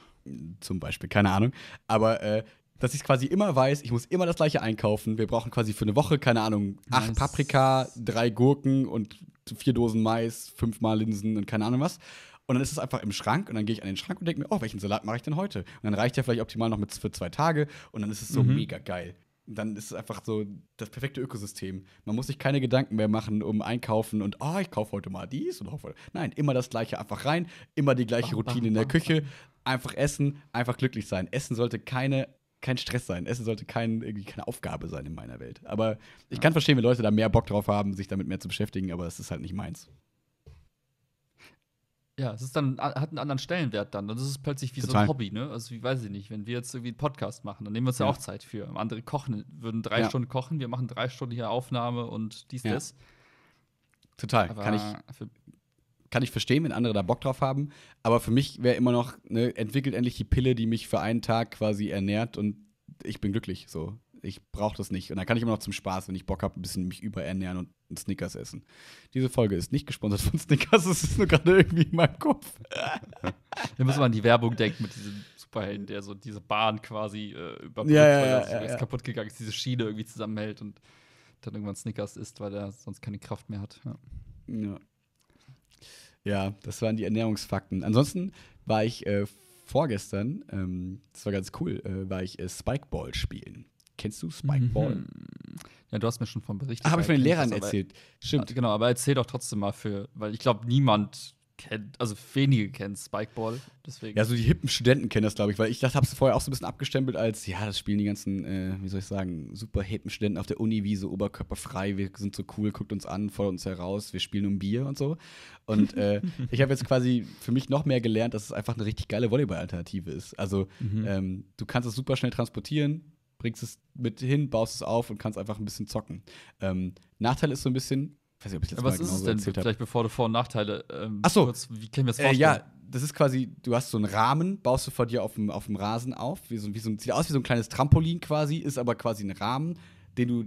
Zum Beispiel, keine Ahnung. Aber dass ich es quasi immer weiß, ich muss immer das Gleiche einkaufen. Wir brauchen quasi für eine Woche, keine Ahnung, 8 Paprika, 3 Gurken und 4 Dosen Mais, 5-mal Linsen und keine Ahnung was. Und dann ist es einfach im Schrank und dann gehe ich an den Schrank und denke mir, oh, welchen Salat mache ich denn heute? Und dann reicht ja vielleicht optimal noch für 2 Tage und dann ist es so mega geil. Dann ist es einfach so das perfekte Ökosystem. Man muss sich keine Gedanken mehr machen um Einkaufen und, ich kaufe heute mal dies und hoffe. Nein, immer das Gleiche einfach rein, immer die gleiche Routine in der Küche. Einfach essen, einfach glücklich sein. Essen sollte kein Stress sein. Essen sollte keine Aufgabe sein in meiner Welt. Aber ich kann verstehen, wenn Leute da mehr Bock drauf haben, sich damit mehr zu beschäftigen, aber es ist halt nicht meins. Ja, es ist dann, hat einen anderen Stellenwert dann. Und das ist plötzlich wie so ein Hobby, ne? Also, wie weiß ich nicht, wenn wir jetzt irgendwie einen Podcast machen, dann nehmen wir uns ja auch Zeit für. Andere kochen, würden 3 Stunden kochen, wir machen 3 Stunden hier Aufnahme und dies, das. Total. Aber kann ich verstehen, wenn andere da Bock drauf haben. Aber für mich wäre immer noch, ne, entwickelt endlich die Pille, die mich für einen Tag quasi ernährt und ich bin glücklich so. Ich brauche das nicht. Und dann kann ich immer noch zum Spaß, wenn ich Bock habe, ein bisschen mich überernähren und Snickers essen. Diese Folge ist nicht gesponsert von Snickers, es ist nur gerade irgendwie in meinem Kopf. Wir müssen mal an die Werbung denken mit diesem Superhelden, der so diese Bahn quasi überbrückt, weil das kaputt gegangen ist, diese Schiene irgendwie zusammenhält und dann irgendwann Snickers isst, weil er sonst keine Kraft mehr hat. Ja, das waren die Ernährungsfakten. Ansonsten war ich vorgestern, das war ganz cool, war ich Spikeball spielen. Kennst du Spikeball? Ja, du hast mir schon von berichtet. Habe ich von den Lehrern erzählt. Stimmt. Genau, aber erzähl doch trotzdem mal weil ich glaube, niemand kennt, also wenige kennen Spikeball. Deswegen. Ja, so die hippen Studenten kennen das, glaube ich, weil ich das habe es vorher auch so ein bisschen abgestempelt als, ja, das spielen die ganzen, wie soll ich sagen, super hippen Studenten auf der Uni, wie so oberkörperfrei, wir sind so cool, guckt uns an, fordert uns heraus, wir spielen um Bier und so. Und ich habe jetzt quasi für mich noch mehr gelernt, dass es einfach eine richtig geile Volleyball-Alternative ist. Also du kannst es super schnell transportieren, bringst es mit hin, baust es auf und kannst einfach ein bisschen zocken. Nachteil ist so ein bisschen, ich weiß nicht, ob ich das mal genau so erzählt habe. Was ist es denn, vielleicht bevor du Vor- und Nachteile, kurz, wie können wir das vorstellen? Ja, das ist quasi, du hast so einen Rahmen, baust du vor dir auf dem Rasen auf, sieht aus wie so ein kleines Trampolin quasi, ist aber quasi ein Rahmen,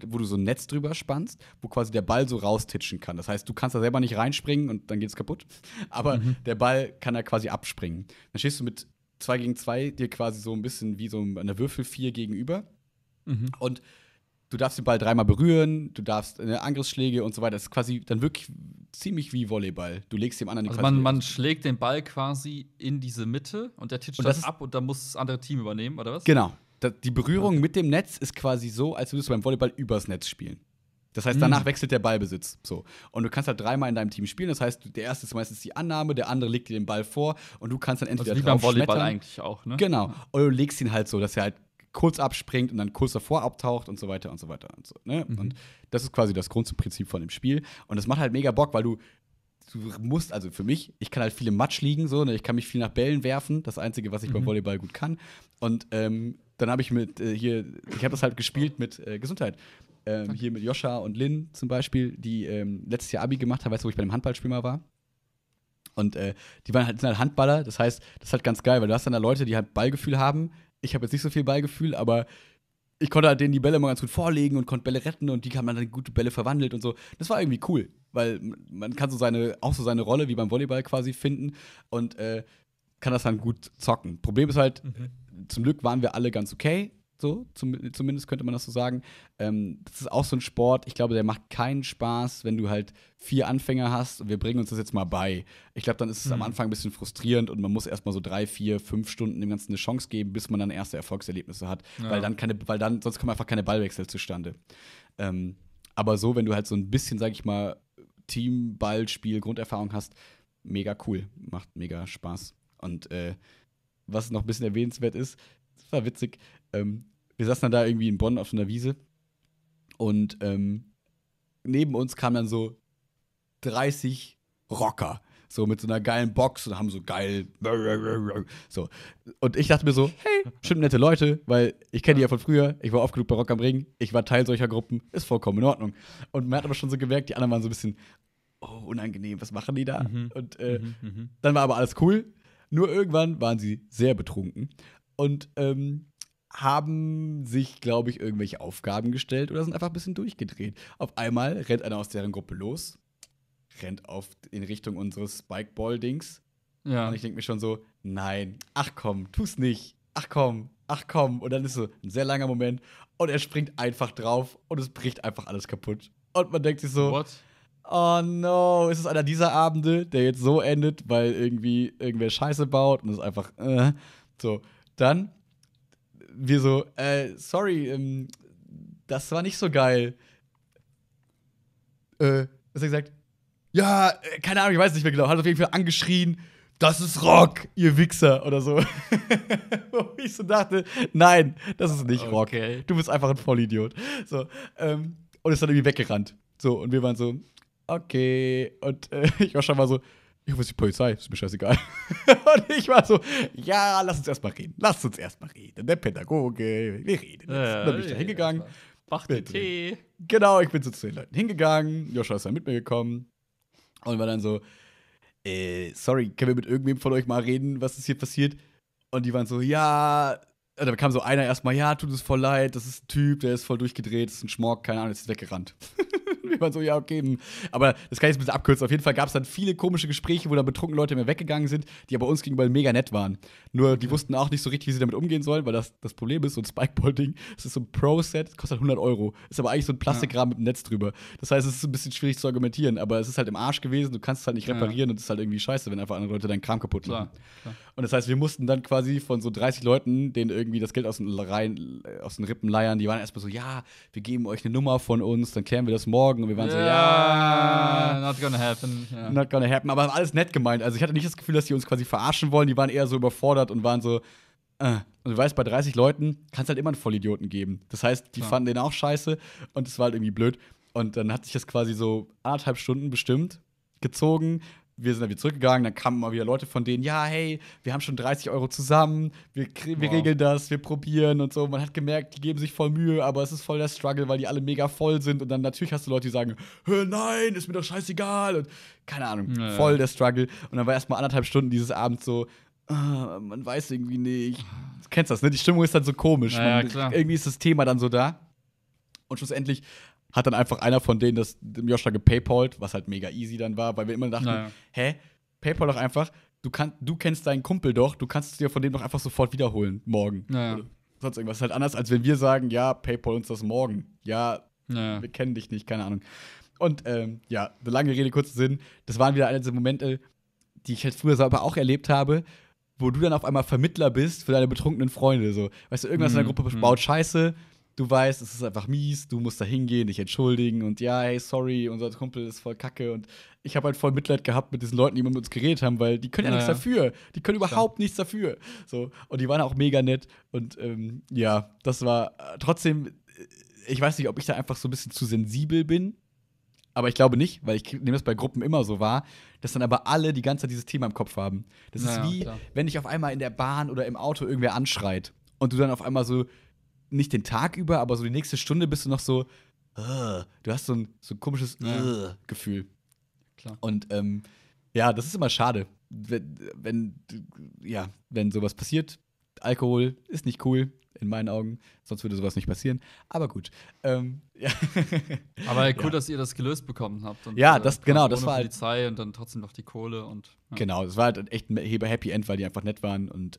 wo du so ein Netz drüber spannst, wo quasi der Ball so raustitschen kann. Das heißt, du kannst da selber nicht reinspringen und dann geht's kaputt, aber der Ball kann da quasi abspringen. Dann stehst du mit 2 gegen 2 dir quasi so ein bisschen wie so eine Würfel 4 gegenüber. Und du darfst den Ball 3-mal berühren, du darfst Angriffsschläge und so weiter. Das ist quasi dann wirklich ziemlich wie Volleyball. Du legst dem anderen man schlägt den Ball quasi in diese Mitte und der titscht das ab und dann muss das andere Team übernehmen, oder was? Genau. Die Berührung mit dem Netz ist quasi so, als würdest du beim Volleyball übers Netz spielen. Das heißt, danach wechselt der Ballbesitz. So. Und du kannst halt 3-mal in deinem Team spielen. Das heißt, der erste ist meistens die Annahme, der andere legt dir den Ball vor und du kannst dann entweder drauf schmettern. Also wie beim Volleyball eigentlich auch, ne? Genau. Und du legst ihn halt so, dass er halt kurz abspringt und dann kurz davor abtaucht und so weiter und so weiter und so. Ne? Und das ist quasi das Grundprinzip von dem Spiel. Und das macht halt mega Bock, weil du musst, also für mich, ich kann halt viel im Matsch liegen, so, ne? Ich kann mich viel nach Bällen werfen, das Einzige, was ich beim Volleyball gut kann. Und dann habe ich ich habe das halt gespielt mit Gesundheit. Hier mit Joscha und Lynn zum Beispiel, die letztes Jahr Abi gemacht haben, weißt du, wo ich bei dem Handballspiel mal war? Und die sind halt Handballer, das heißt, das ist halt ganz geil, weil du hast dann da Leute, die halt Ballgefühl haben. Ich habe jetzt nicht so viel Ballgefühl, aber ich konnte halt denen die Bälle immer ganz gut vorlegen und konnte Bälle retten und die haben dann gute Bälle verwandelt und so. Das war irgendwie cool, weil man kann so seine Rolle wie beim Volleyball quasi finden und kann das dann gut zocken. Problem ist halt, zum Glück waren wir alle ganz okay. So, zumindest könnte man das so sagen. Das ist auch so ein Sport, ich glaube, der macht keinen Spaß, wenn du halt 4 Anfänger hast und wir bringen uns das jetzt mal bei. Ich glaube, dann ist es am Anfang ein bisschen frustrierend und man muss erst mal so 3, 4, 5 Stunden dem Ganzen eine Chance geben, bis man dann erste Erfolgserlebnisse hat. Ja. Weil sonst kommen einfach keine Ballwechsel zustande. Aber so, wenn du halt so ein bisschen, sag ich mal, Teamballspiel, Grunderfahrung hast, mega cool, macht mega Spaß. Und was noch ein bisschen erwähnenswert ist, das war witzig, wir saßen dann da irgendwie in Bonn auf so einer Wiese und neben uns kamen dann so 30 Rocker, so mit so einer geilen Box und haben so geil so. Und ich dachte mir so, hey, bestimmt nette Leute, weil ich kenne die ja von früher, ich war oft genug bei Rock am Ring, ich war Teil solcher Gruppen, ist vollkommen in Ordnung. Und man hat aber schon so gemerkt, die anderen waren so ein bisschen, oh, unangenehm, was machen die da? Und dann war aber alles cool, nur irgendwann waren sie sehr betrunken und haben sich, glaube ich, irgendwelche Aufgaben gestellt oder sind einfach ein bisschen durchgedreht. Auf einmal rennt einer aus deren Gruppe los, rennt in Richtung unseres Spikeball-Dings. Ja. Und ich denke mir schon so, nein, ach komm, tu's nicht, ach komm, ach komm. Und dann ist so ein sehr langer Moment und er springt einfach drauf und es bricht einfach alles kaputt. Und man denkt sich so, what? Oh no, ist es einer dieser Abende, der jetzt so endet, weil irgendwie irgendwer Scheiße baut und es einfach so. Dann wir so, sorry, das war nicht so geil. Was hat er gesagt? Ja, keine Ahnung, ich weiß nicht mehr genau. Hat auf jeden Fall angeschrien, das ist Rock, ihr Wichser, oder so. Wo ich so dachte, nein, das ist nicht Rock. Okay. Du bist einfach ein Vollidiot. So, und ist dann irgendwie weggerannt. So, und wir waren so, okay. Und ich war schon mal so, ich hoffe, es ist die Polizei, ist mir scheißegal. Und ich war so, ja, lasst uns erstmal reden. Der Pädagoge, wir reden jetzt. Ja, dann bin ich da hingegangen. Mach den Tee. Genau, ich bin so zu den Leuten hingegangen. Joscha ist dann mit mir gekommen. Und war dann so, sorry, können wir mit irgendwem von euch mal reden, was ist hier passiert? Und die waren so, ja. Und dann kam so einer erstmal, ja, tut uns voll leid, das ist ein Typ, der ist voll durchgedreht, das ist ein Schmork, keine Ahnung, ist weggerannt. Wir waren so, ja, okay. Aber das kann ich jetzt ein bisschen abkürzen. Auf jeden Fall gab es dann viele komische Gespräche, wo dann betrunkene Leute mehr weggegangen sind, die aber uns gegenüber mega nett waren. Nur die wussten auch nicht so richtig, wie sie damit umgehen sollen, weil das Problem ist, so ein Spikeball-Ding, das ist so ein Pro-Set, das kostet 100 Euro. Ist aber eigentlich so ein Plastikrahmen mit einem Netz drüber. Das heißt, es ist ein bisschen schwierig zu argumentieren, aber es ist halt im Arsch gewesen, du kannst es halt nicht reparieren und es ist halt irgendwie scheiße, wenn einfach andere Leute deinen Kram kaputt machen. Klar. Und das heißt, wir mussten dann quasi von so 30 Leuten, denen irgendwie das Geld aus den Rippen leiern, die waren erstmal so, ja, wir geben euch eine Nummer von uns, dann klären wir das morgen. Und wir waren so, not gonna happen. Yeah. Not gonna happen, aber alles nett gemeint. Also ich hatte nicht das Gefühl, dass die uns quasi verarschen wollen. Die waren eher so überfordert und waren so, Und du weißt, bei 30 Leuten kann es halt immer einen Vollidioten geben. Das heißt, die fanden den auch scheiße und es war halt irgendwie blöd. Und dann hat sich das quasi so 1,5 Stunden bestimmt gezogen. Wir sind dann wieder zurückgegangen, dann kamen mal wieder Leute von denen, ja, hey, wir haben schon 30 Euro zusammen, wir regeln das, wir probieren und so. Man hat gemerkt, die geben sich voll Mühe, aber es ist voll der Struggle, weil die alle mega voll sind. Und dann natürlich hast du Leute, die sagen, nein, ist mir doch scheißegal. Und keine Ahnung, voll der Struggle. Und dann war erst mal 1,5 Stunden dieses Abends so, man weiß irgendwie nicht. Du kennst das, ne? Die Stimmung ist dann so komisch. Naja, klar. Irgendwie ist das Thema dann so da. Und schlussendlich hat dann einfach einer von denen das dem Joscha gepaypalt, was halt mega easy dann war, weil wir immer dachten, hä, Paypal doch einfach, du kennst deinen Kumpel doch, du kannst es dir von dem doch einfach sofort wiederholen, morgen. Naja. Oder sonst irgendwas. Halt anders, als wenn wir sagen, ja, Paypal uns das morgen. Ja, wir kennen dich nicht, keine Ahnung. Und eine lange Rede, kurzer Sinn, das waren wieder eine dieser Momente, die ich halt früher selber auch erlebt habe, wo du dann auf einmal Vermittler bist für deine betrunkenen Freunde. So. Weißt du, irgendwas in der Gruppe baut Scheiße, du weißt, es ist einfach mies, du musst da hingehen, dich entschuldigen und ja, hey, sorry, unser Kumpel ist voll kacke. Und ich habe halt voll Mitleid gehabt mit diesen Leuten, die immer mit uns geredet haben, weil die können nichts dafür. Die können überhaupt nichts dafür. So, und die waren auch mega nett. Und das war trotzdem, ich weiß nicht, ob ich da einfach so ein bisschen zu sensibel bin, aber ich glaube nicht, weil ich nehme das bei Gruppen immer so wahr, dass dann aber alle die ganze Zeit dieses Thema im Kopf haben. Das ist wie, wenn dich auf einmal in der Bahn oder im Auto irgendwer anschreit und du dann auf einmal so nicht den Tag über, aber so die nächste Stunde bist du noch so, du hast so ein komisches Gefühl. Klar. Und das ist immer schade, wenn sowas passiert. Alkohol ist nicht cool, in meinen Augen. Sonst würde sowas nicht passieren. Aber gut. Aber cool, dass ihr das gelöst bekommen habt. Und, das war halt Polizei und dann trotzdem noch die Kohle und. Ja. Genau, das war halt echt ein Happy End, weil die einfach nett waren und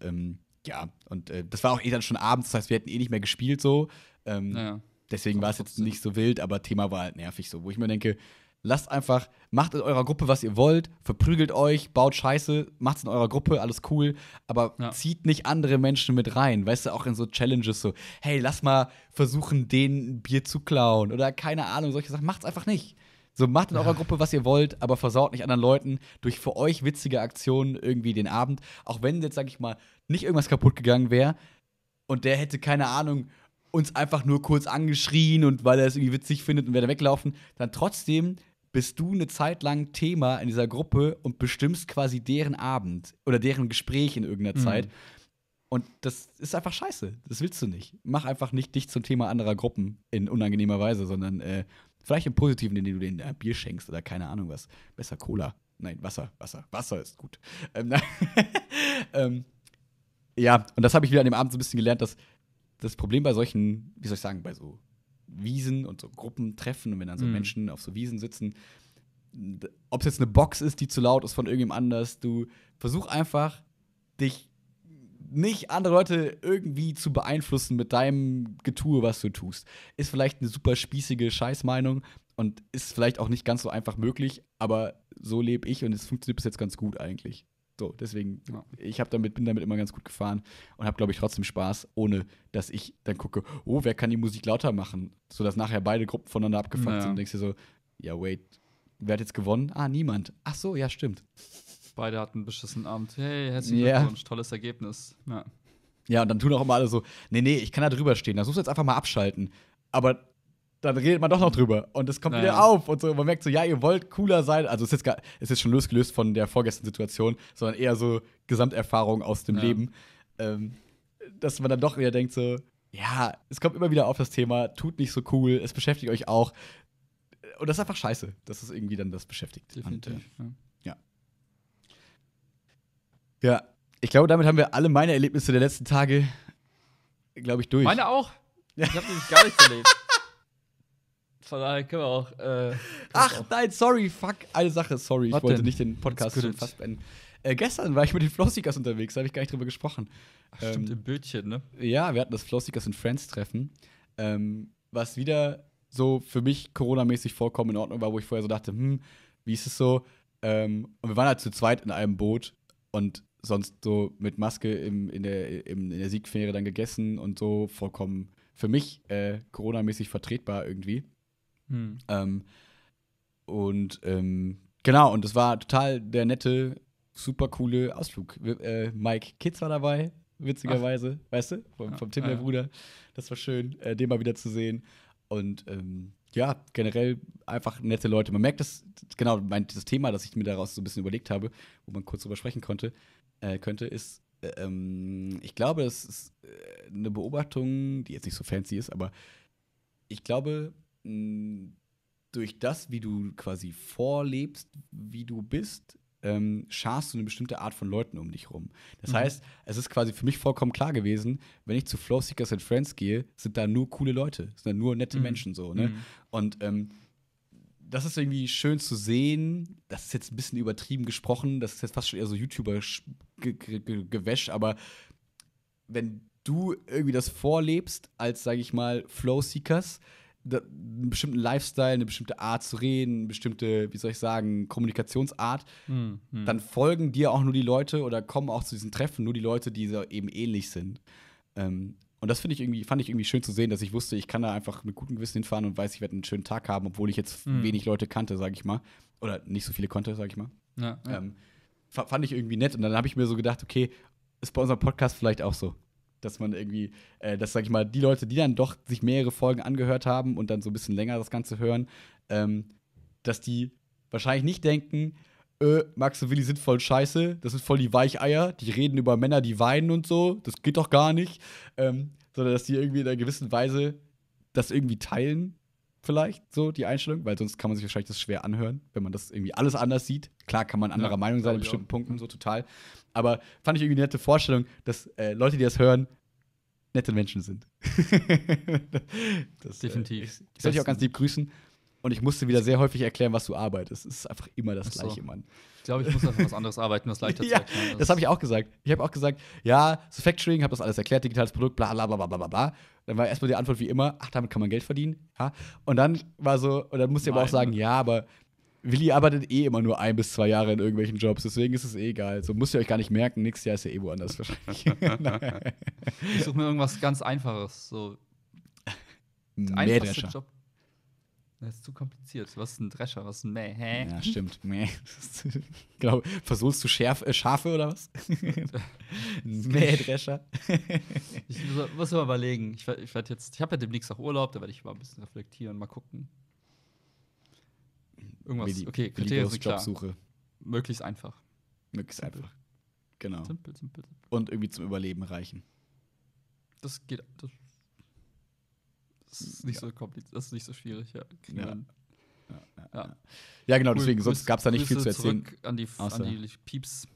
Ja, und das war auch eh dann schon abends, das heißt, wir hätten eh nicht mehr gespielt so. Ja. Deswegen war es jetzt nicht so wild, aber Thema war halt nervig so, wo ich mir denke, lasst einfach, macht in eurer Gruppe, was ihr wollt, verprügelt euch, baut Scheiße, macht's in eurer Gruppe, alles cool, aber zieht nicht andere Menschen mit rein, weißt du, auch in so Challenges so, hey, lass mal versuchen, denen ein Bier zu klauen oder keine Ahnung, solche Sachen, macht's einfach nicht. So, macht in eurer Gruppe, was ihr wollt, aber versaut nicht anderen Leuten durch für euch witzige Aktionen irgendwie den Abend, auch wenn jetzt, sag ich mal, nicht irgendwas kaputt gegangen wäre und der hätte, keine Ahnung, uns einfach nur kurz angeschrien und weil er es irgendwie witzig findet und wir da weglaufen, dann trotzdem bist du eine Zeit lang Thema in dieser Gruppe und bestimmst quasi deren Abend oder deren Gespräch in irgendeiner Zeit. Und das ist einfach scheiße. Das willst du nicht. Mach einfach nicht dich zum Thema anderer Gruppen in unangenehmer Weise, sondern vielleicht im Positiven, indem du denen Bier schenkst oder keine Ahnung was. Besser Cola. Nein, Wasser. Wasser ist gut. Ja, und das habe ich wieder an dem Abend so ein bisschen gelernt, dass das Problem bei solchen, wie soll ich sagen, bei so Wiesen und so Gruppentreffen und wenn dann so Menschen auf so Wiesen sitzen, ob es jetzt eine Box ist, die zu laut ist von irgendjemand anders, du versuch einfach, dich nicht andere Leute irgendwie zu beeinflussen mit deinem Getue, was du tust. Ist vielleicht eine super spießige Scheißmeinung und ist vielleicht auch nicht ganz so einfach möglich, aber so lebe ich und es funktioniert bis jetzt ganz gut eigentlich. So, deswegen, ich bin damit immer ganz gut gefahren und habe, glaube ich, trotzdem Spaß, ohne dass ich dann gucke, oh, wer kann die Musik lauter machen, sodass nachher beide Gruppen voneinander abgefuckt sind und denkst dir so, ja, wait, wer hat jetzt gewonnen? Ah, niemand. Ach so, ja, stimmt. Beide hatten einen beschissenen Abend. Hey, herzlichen Glückwunsch, tolles Ergebnis. Ja. Ja, und dann tun auch immer alle so, nee, ich kann da drüber stehen, da musst du jetzt einfach mal abschalten. Aber dann redet man doch noch drüber und es kommt wieder auf und so. Man merkt so, ja, ihr wollt cooler sein. Also es ist schon losgelöst von der vorgestern Situation, sondern eher so Gesamterfahrung aus dem Leben. Dass man dann doch wieder denkt so, ja, es kommt immer wieder auf das Thema, tut nicht so cool, es beschäftigt euch auch. Und das ist einfach scheiße, dass es irgendwie dann das beschäftigt. Definitiv, und, ja, ich glaube, damit haben wir alle meine Erlebnisse der letzten Tage, glaube ich, durch. Meine auch? Ja. Ich habe nämlich gar nichts erlebt. Von daher können wir auch. Ach nein, sorry, fuck. Eine Sache, sorry. Was ich wollte denn? Nicht den Podcast schon fast beenden. Gestern war ich mit den Flowseekers unterwegs, da habe ich gar nicht drüber gesprochen. Ach, stimmt, im Bötchen, ne? Ja, wir hatten das Flowseekers and Friends-Treffen, was wieder so für mich coronamäßig vollkommen in Ordnung war, wo ich vorher so dachte, wie ist es so? Und wir waren halt zu zweit in einem Boot und sonst so mit Maske in der Siegfähre dann gegessen und so vollkommen für mich coronamäßig vertretbar irgendwie. Genau, und es war total der nette, super coole Ausflug. Mike Kitz war dabei, witzigerweise, weißt du, vom Tim, der Bruder. Das war schön, den mal wieder zu sehen. Und ja, generell einfach nette Leute. Man merkt das, genau, das Thema, das ich mir daraus so ein bisschen überlegt habe, wo man kurz drüber sprechen könnte, ist, ich glaube, das ist eine Beobachtung, die jetzt nicht so fancy ist, aber ich glaube durch das, wie du quasi vorlebst, wie du bist, scharst du eine bestimmte Art von Leuten um dich rum. Das heißt, es ist quasi für mich vollkommen klar gewesen, wenn ich zu Flowseekers and Friends gehe, sind da nur coole Leute, sind da nur nette Menschen so, ne? Und das ist irgendwie schön zu sehen. Das ist jetzt ein bisschen übertrieben gesprochen. Das ist jetzt fast schon eher so YouTuber-Gewäsch. Aber wenn du irgendwie das vorlebst als, sage ich mal, Flowseekers, einen bestimmten Lifestyle, eine bestimmte Art zu reden, eine bestimmte, wie soll ich sagen, Kommunikationsart, dann folgen dir auch nur die Leute oder kommen auch zu diesen Treffen nur die Leute, die so eben ähnlich sind. Und das fand ich irgendwie schön zu sehen, dass ich wusste, ich kann da einfach mit gutem Gewissen hinfahren und weiß, ich werde einen schönen Tag haben, obwohl ich jetzt wenig Leute kannte, sag ich mal. Oder nicht so viele konnte, sag ich mal. Ja, ja. Fand ich irgendwie nett. Und dann habe ich mir so gedacht, okay, ist bei unserem Podcast vielleicht auch so. Dass man irgendwie, dass, sag ich mal, die Leute, die dann doch sich mehrere Folgen angehört haben und dann so ein bisschen länger das Ganze hören, dass die wahrscheinlich nicht denken, Max und Willi sind voll scheiße, das sind voll die Weicheier, die reden über Männer, die weinen und so, das geht doch gar nicht. Sondern dass die irgendwie in einer gewissen Weise das irgendwie teilen, vielleicht, so die Einstellung, weil sonst kann man sich wahrscheinlich das schwer anhören, wenn man das irgendwie alles anders sieht. Klar kann man anderer Meinung sein in bestimmten Punkten, so total. Aber fand ich irgendwie eine nette Vorstellung, dass Leute, die das hören, nette Menschen sind. Definitiv. Ich sollte dich auch ganz lieb grüßen. Und ich musste wieder sehr häufig erklären, was du arbeitest. Es ist einfach immer das Gleiche, Mann. Ich glaube, ich muss einfach was anderes arbeiten, was leichter zu erklären ist. Das habe ich auch gesagt. Ich habe auch gesagt, ja, so Factoring, habe das alles erklärt, digitales Produkt, bla bla bla bla bla bla. Dann war erstmal die Antwort wie immer, ach, damit kann man Geld verdienen. Ja? Und dann war so, und dann musst du aber auch sagen, ja, aber Willi arbeitet eh immer nur 1 bis 2 Jahre in irgendwelchen Jobs, deswegen ist es eh egal. So müsst ihr euch gar nicht merken, nächstes Jahr ist ja eh woanders wahrscheinlich. Ich suche mir irgendwas ganz Einfaches. So. Einfachster Job. Das ist zu kompliziert. Was ist ein Drescher? Was ist ein Mäh? Hä? Ja, stimmt. Mäh. Genau. Versuchst du Schafe oder was? Mähdrescher. Ich muss immer überlegen. Ich habe ja demnächst auch Urlaub, da werde ich mal ein bisschen reflektieren, mal gucken. Irgendwas. Okay, Kriterien sind klar. Jobsuche. Möglichst einfach. Möglichst einfach. Genau. Simpel. Und irgendwie zum Überleben reichen. Das geht. Das ist nicht so kompliziert, das ist nicht so schwierig, Ja, genau, deswegen, sonst gab es da nicht viel zu erzählen. An die Pieps.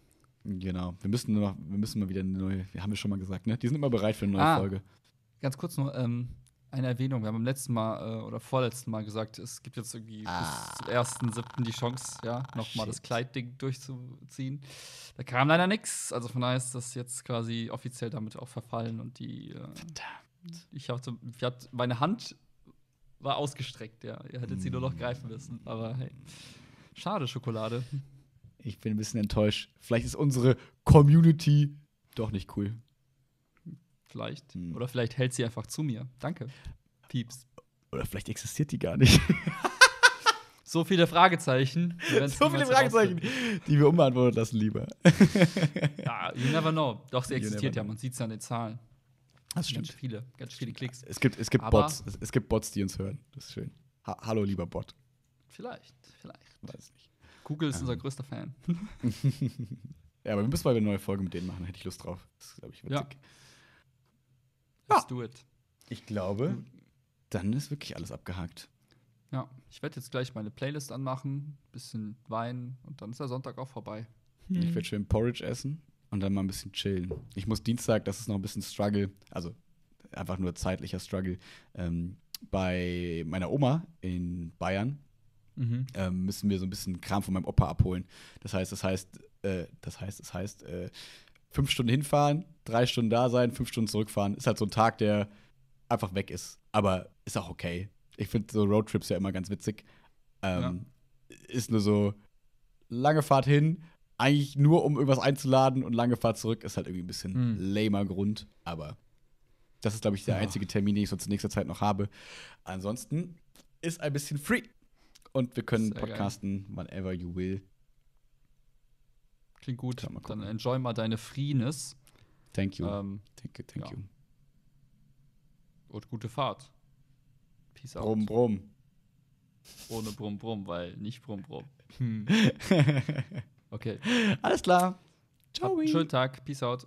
Genau, wir müssen mal wieder eine neue, haben wir schon mal gesagt, ne? Die sind immer bereit für eine neue Folge. Ganz kurz noch eine Erwähnung. Wir haben beim letzten Mal oder vorletzten Mal gesagt, es gibt jetzt irgendwie bis zum 1.7. die Chance, ja, nochmal das Kleid-Ding durchzuziehen. Da kam leider nichts. Also von daher ist das jetzt quasi offiziell damit auch verfallen und die Verdammt. Meine Hand war ausgestreckt, ja. Ihr hättet sie nur noch greifen müssen. Aber hey, schade, Schokolade. Ich bin ein bisschen enttäuscht. Vielleicht ist unsere Community doch nicht cool. Vielleicht. Oder vielleicht hält sie einfach zu mir. Danke, Pieps. Oder vielleicht existiert die gar nicht. So viele Fragezeichen. So viele Fragezeichen, die wir unbeantwortet lassen, lieber. Ja, you never know. Doch, sie existiert ja. Man sieht es an den Zahlen. Das stimmt. Ganz viele Klicks. Es gibt Bots. Es gibt Bots, die uns hören. Das ist schön. Hallo, lieber Bot. Vielleicht. Weiß nicht. Google ist unser größter Fan. Ja, aber wir müssen mal eine neue Folge mit denen machen. Da hätte ich Lust drauf. Das ist, glaube ich, witzig. Ja. Let's do it. Ich glaube, dann ist wirklich alles abgehakt. Ja, ich werde jetzt gleich meine Playlist anmachen, bisschen weinen und dann ist der Sonntag auch vorbei. Ich werde schön Porridge essen. Und dann mal ein bisschen chillen. Ich muss Dienstag, das ist noch ein bisschen Struggle, also einfach nur zeitlicher Struggle, bei meiner Oma in Bayern müssen wir so ein bisschen Kram von meinem Opa abholen. Das heißt, 5 Stunden hinfahren, 3 Stunden da sein, 5 Stunden zurückfahren. Ist halt so ein Tag, der einfach weg ist. Aber ist auch okay. Ich finde so Roadtrips ja immer ganz witzig. Ist nur so lange Fahrt hin, eigentlich nur, um irgendwas einzuladen und lange Fahrt zurück, ist halt irgendwie ein bisschen lamer Grund. Aber das ist, glaube ich, der einzige Termin, den ich sonst in nächster Zeit noch habe. Ansonsten ist ein bisschen free. Und wir können podcasten, whenever you will. Klingt gut. Dann enjoy mal deine Freeness. Thank you. Thank you. Und gute Fahrt. Peace out. Brumm, brumm. Ohne Brumm, brumm, weil nicht Brumm, brumm. Okay. Alles klar. Ciao. Schönen Tag. Peace out.